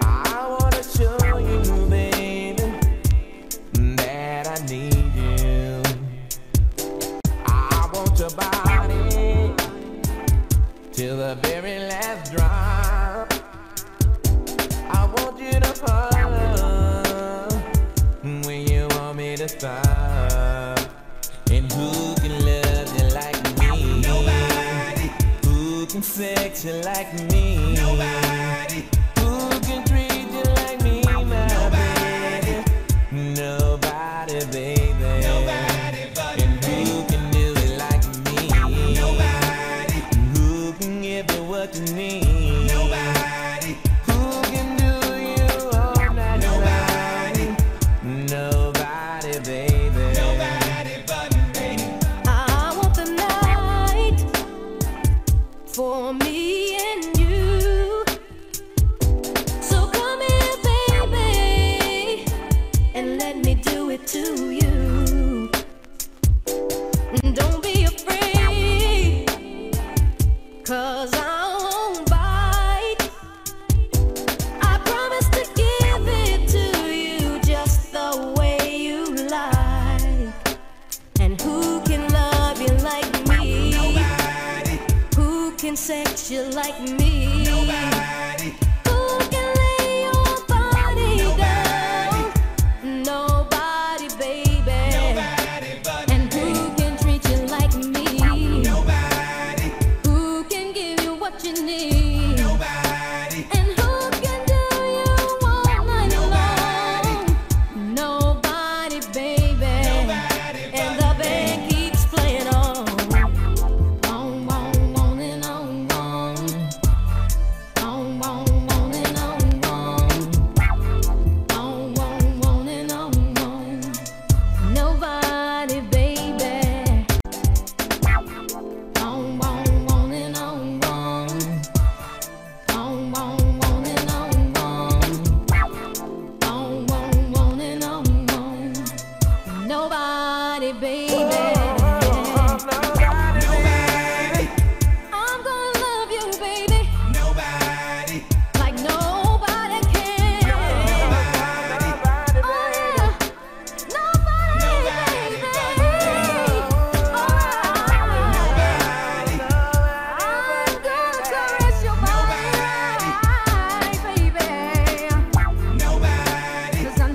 I wanna show you, baby, that I need you. I want your body till the very last drop. I want you to follow when you want me to stop. And who can love you like me? Nobody. Who can sex you like me? Nobody. Who can treat you like me, my baby? Nobody, baby. Nobody but me. And who can do it like me? Nobody. Who can give you what you need? Nobody. Who can do you all night? Nobody. Nobody, baby. Nobody but me. I want the night for me and you. So come here, baby, and let me do it to you. Don't be afraid, 'cause I won't bite. I promise to give it to you just the way you like. And who can love you like me? Nobody. Who can sex you like me? Nobody. Who can lay your body down? Nobody, baby. Nobody but me. And who can treat you like me? Nobody. Who can give you what you need? Nobody. And who can do you all night long? Nobody, baby. Nobody And the band keeps playing on. On, on, on and on, on. On, on, on and on, on. On, on, on and on, on. Nobody, baby. On, on, on and on, on. On, on, on and on, on. On, on, on and on, on. Nobody, baby. Nobody. I'm gonna love you, baby, Nobody. like nobody can. Nobody. Oh, nobody, baby. Alright. I'm gonna caress your body, baby, 'cause I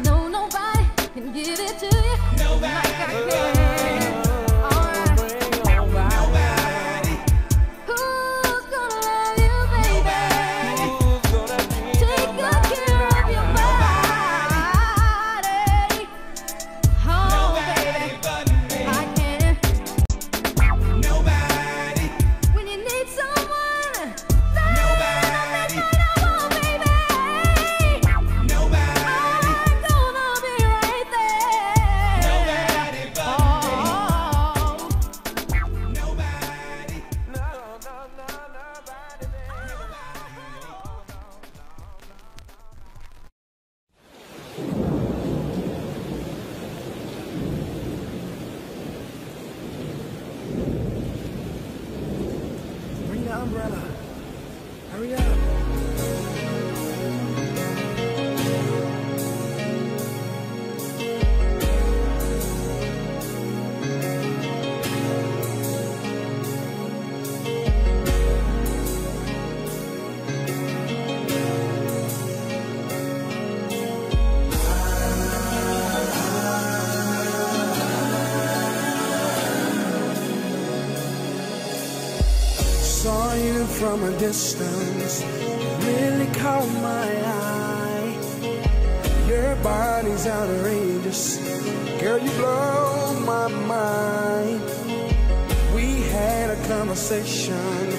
know nobody can give it to you like I can. Alright. Who's gonna love you, baby? Take good care of your body. Oh, baby, I can. When you need someone, that night I want, baby. I'm gonna be right there. Oh. Nobody. No, no, no, nobody, baby. Bring the umbrella. Hurry up. Saw you from a distance, you really caught my eye. Your body's outrageous, girl, you blow my mind. We had a conversation,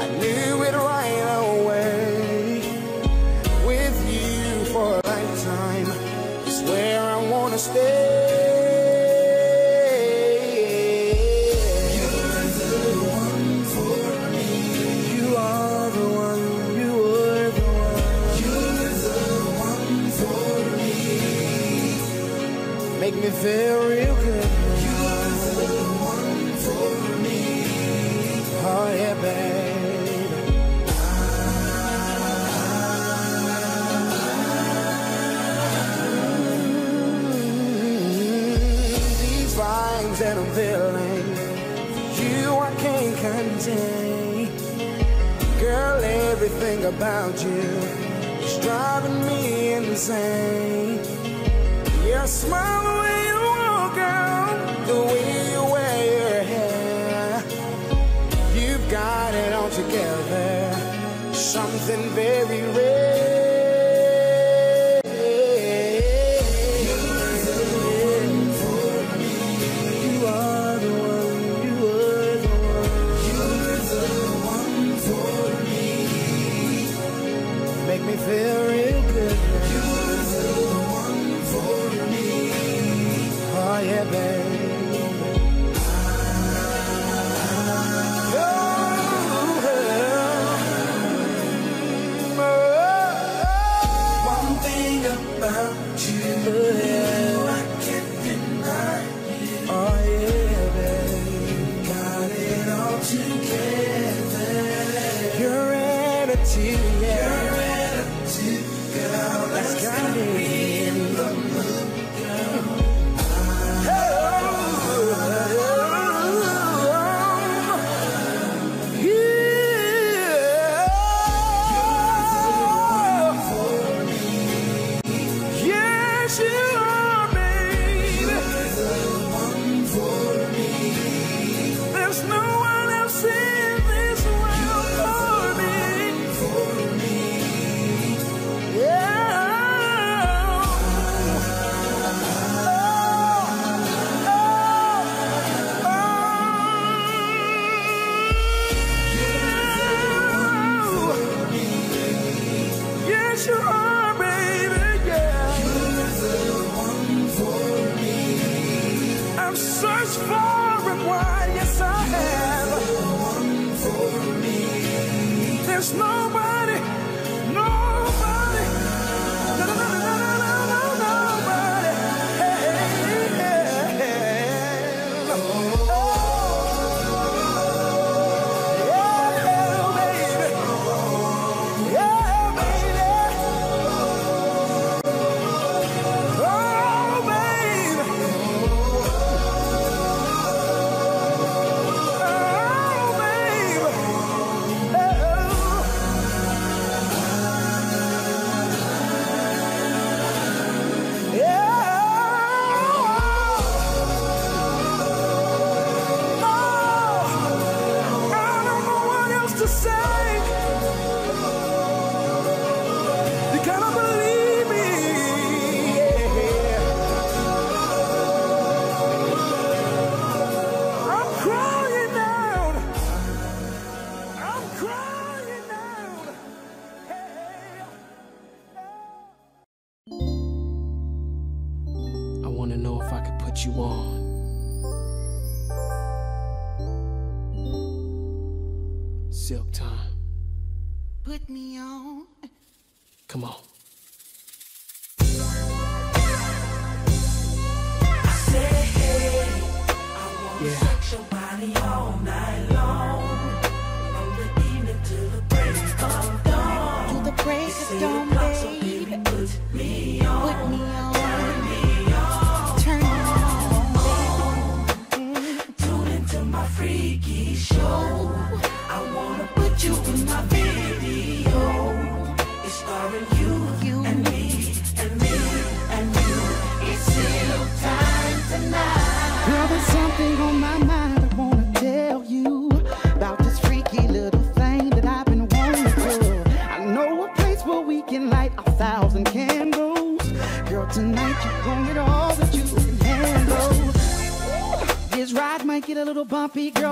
I knew it right away. With you for a lifetime is where I wanna stay. You're the one for me. You are the one, you are the one. You're the one for me. Make me feel real good. You're the one for me. Oh yeah, babe. I Everything about you is driving me insane. Your smile, the way you walk out, the way you wear your hair. You've got it all together, something very rare. Feel real good. You are the one for me. Oh yeah, baby. Oh, oh, oh. One thing about you, I can't deny it. Oh yeah, baby. Got it all together. Your attitude, yeah.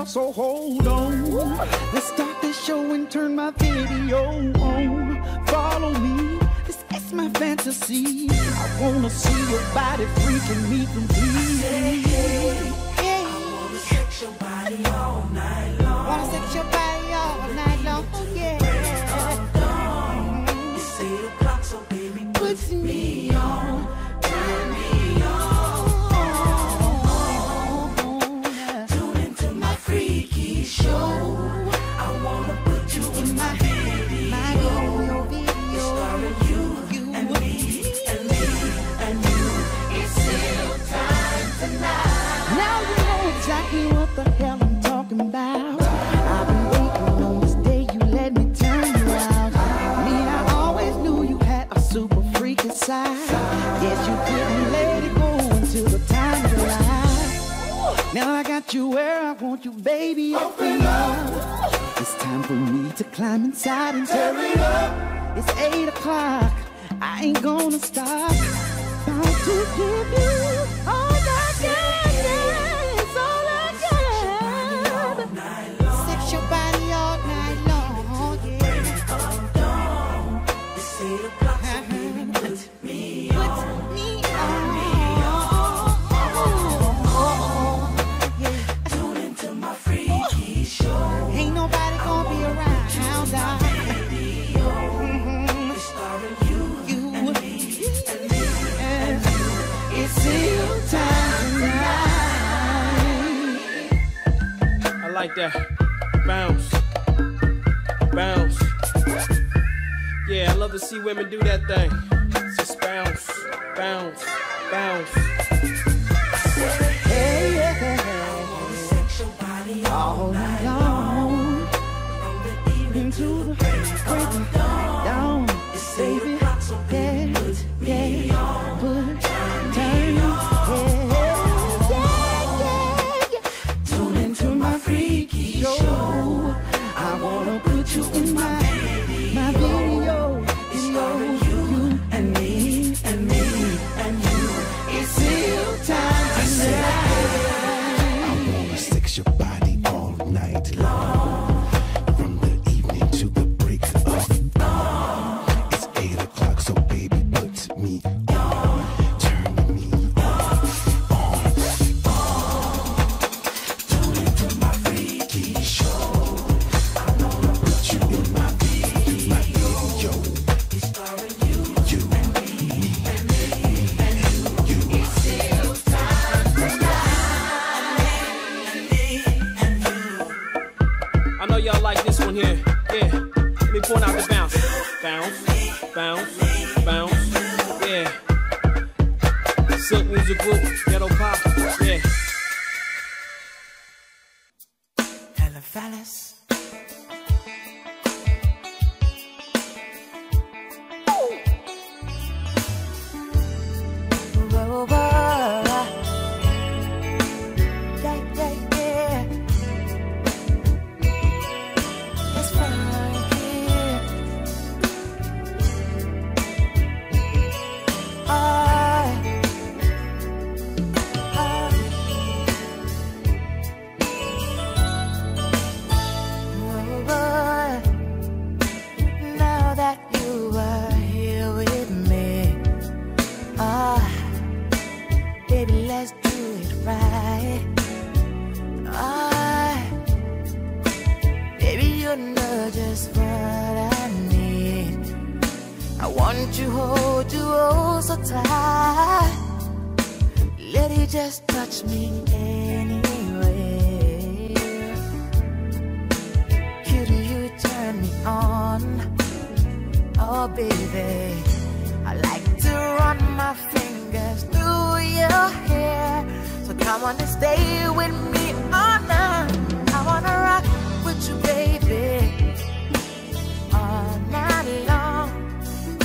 So hold on, let's start this show and turn my video on. Follow me, this is my fantasy. I wanna see your body freaking me complete. Hey, hey, hey. I wanna sex your body all night long. Wanna sex your body all night long, oh yeah. Mm-hmm. It's eight o'clock, so baby, put me on, turn me on. Show. I wanna put you in my video, my video, video. Starring you, you and me, and me and you. It's still time tonight. Now you know exactly what the hell I'm talking about. you where I want you, baby. Open up. It's time for me to climb inside and tear it up. It's eight o'clock. I ain't gonna stop. About to give you all I got. Yeah, it's all I got. Sex your body all night long. Yeah. Hold on. It's eight o'clock. Baby, put me on. Put me on. I like that. Bounce. Bounce. Yeah, I love to see women do that thing. Just bounce, bounce, bounce. Hey, yeah, hey, hey. Sex your body all night long. From the evening to the break of dawn. It's baby. Yeah, yeah, put turn on. Yeah.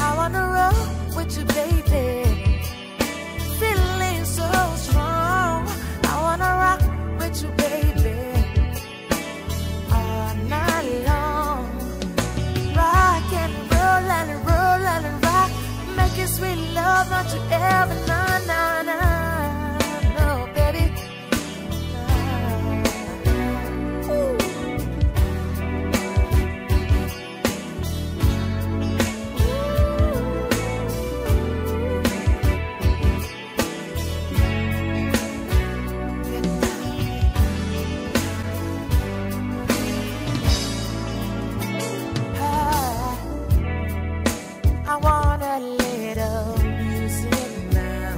I want a little music now.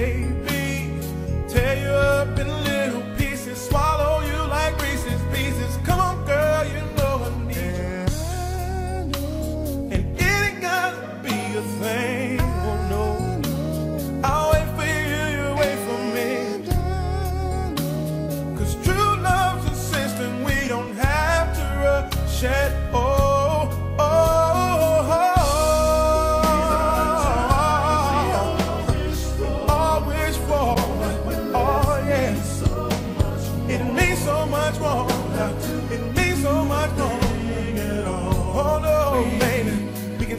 baby. Tear you up in little pieces, swallow you like Reese's Pieces. Come on, girl, you know I need you. And it ain't gotta be a thing, oh no. I'll wait for you, you wait for me. Cause true love's insistent, we don't have to rush at all.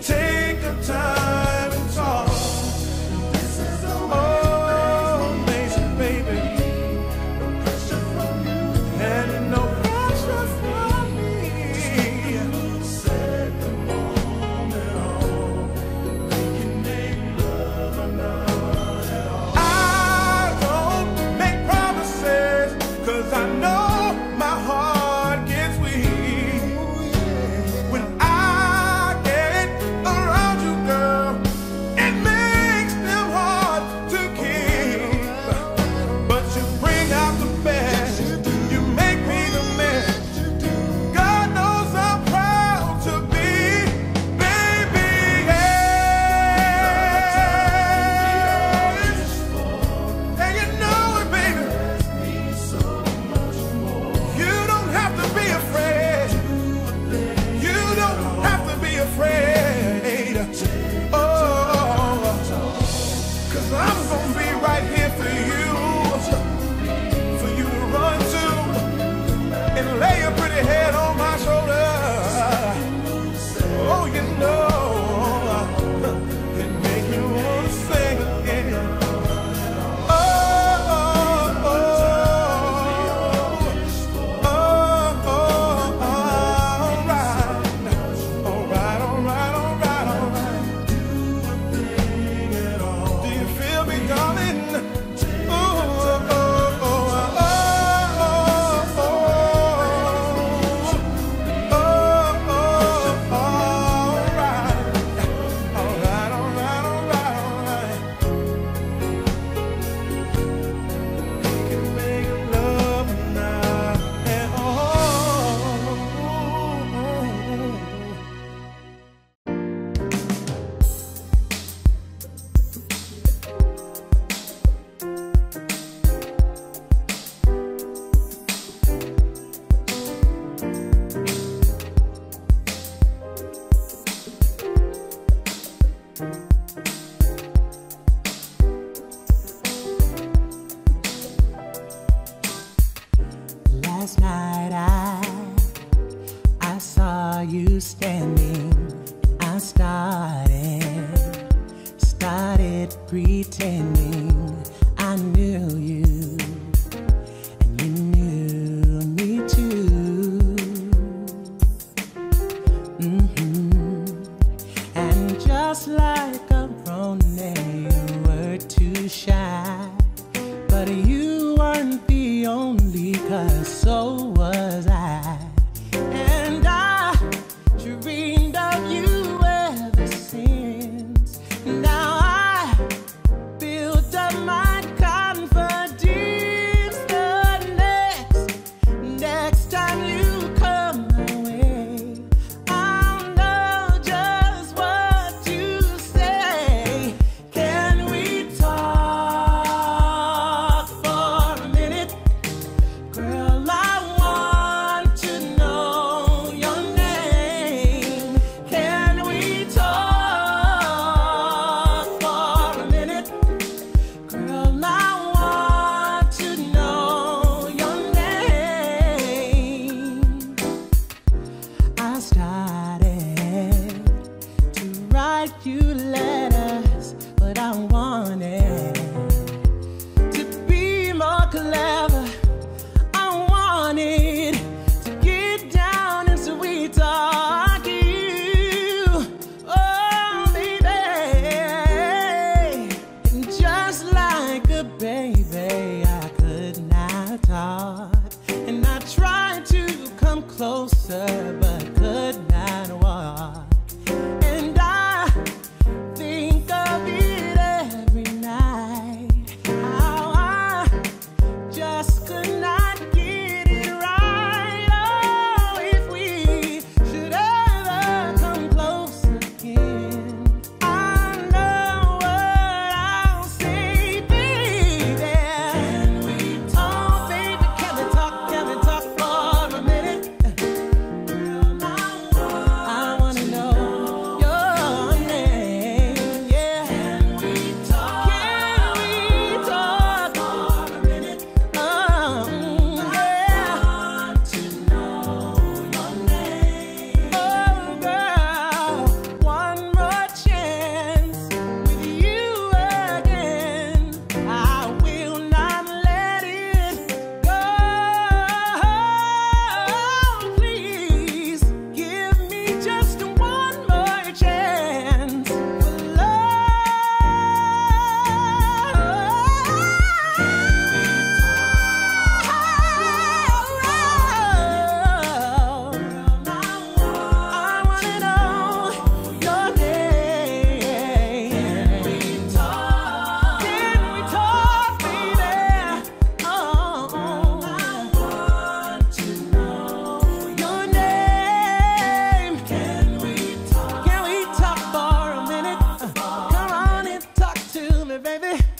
Take the time and talk. This is the way. Oh, amazing, baby. No pressure from you, and no pressure from me. Just set the moment on. We can make love or not at all. I don't make promises, cause I know my heart. Last night I, I saw you standing. I started, started pretending I knew you, and you knew me too. Mm-hmm. And just like a grown man, you were too shy, but you weren't the only, cause so was I. And I dreamed of you ever since. Now I built up my confidence. me.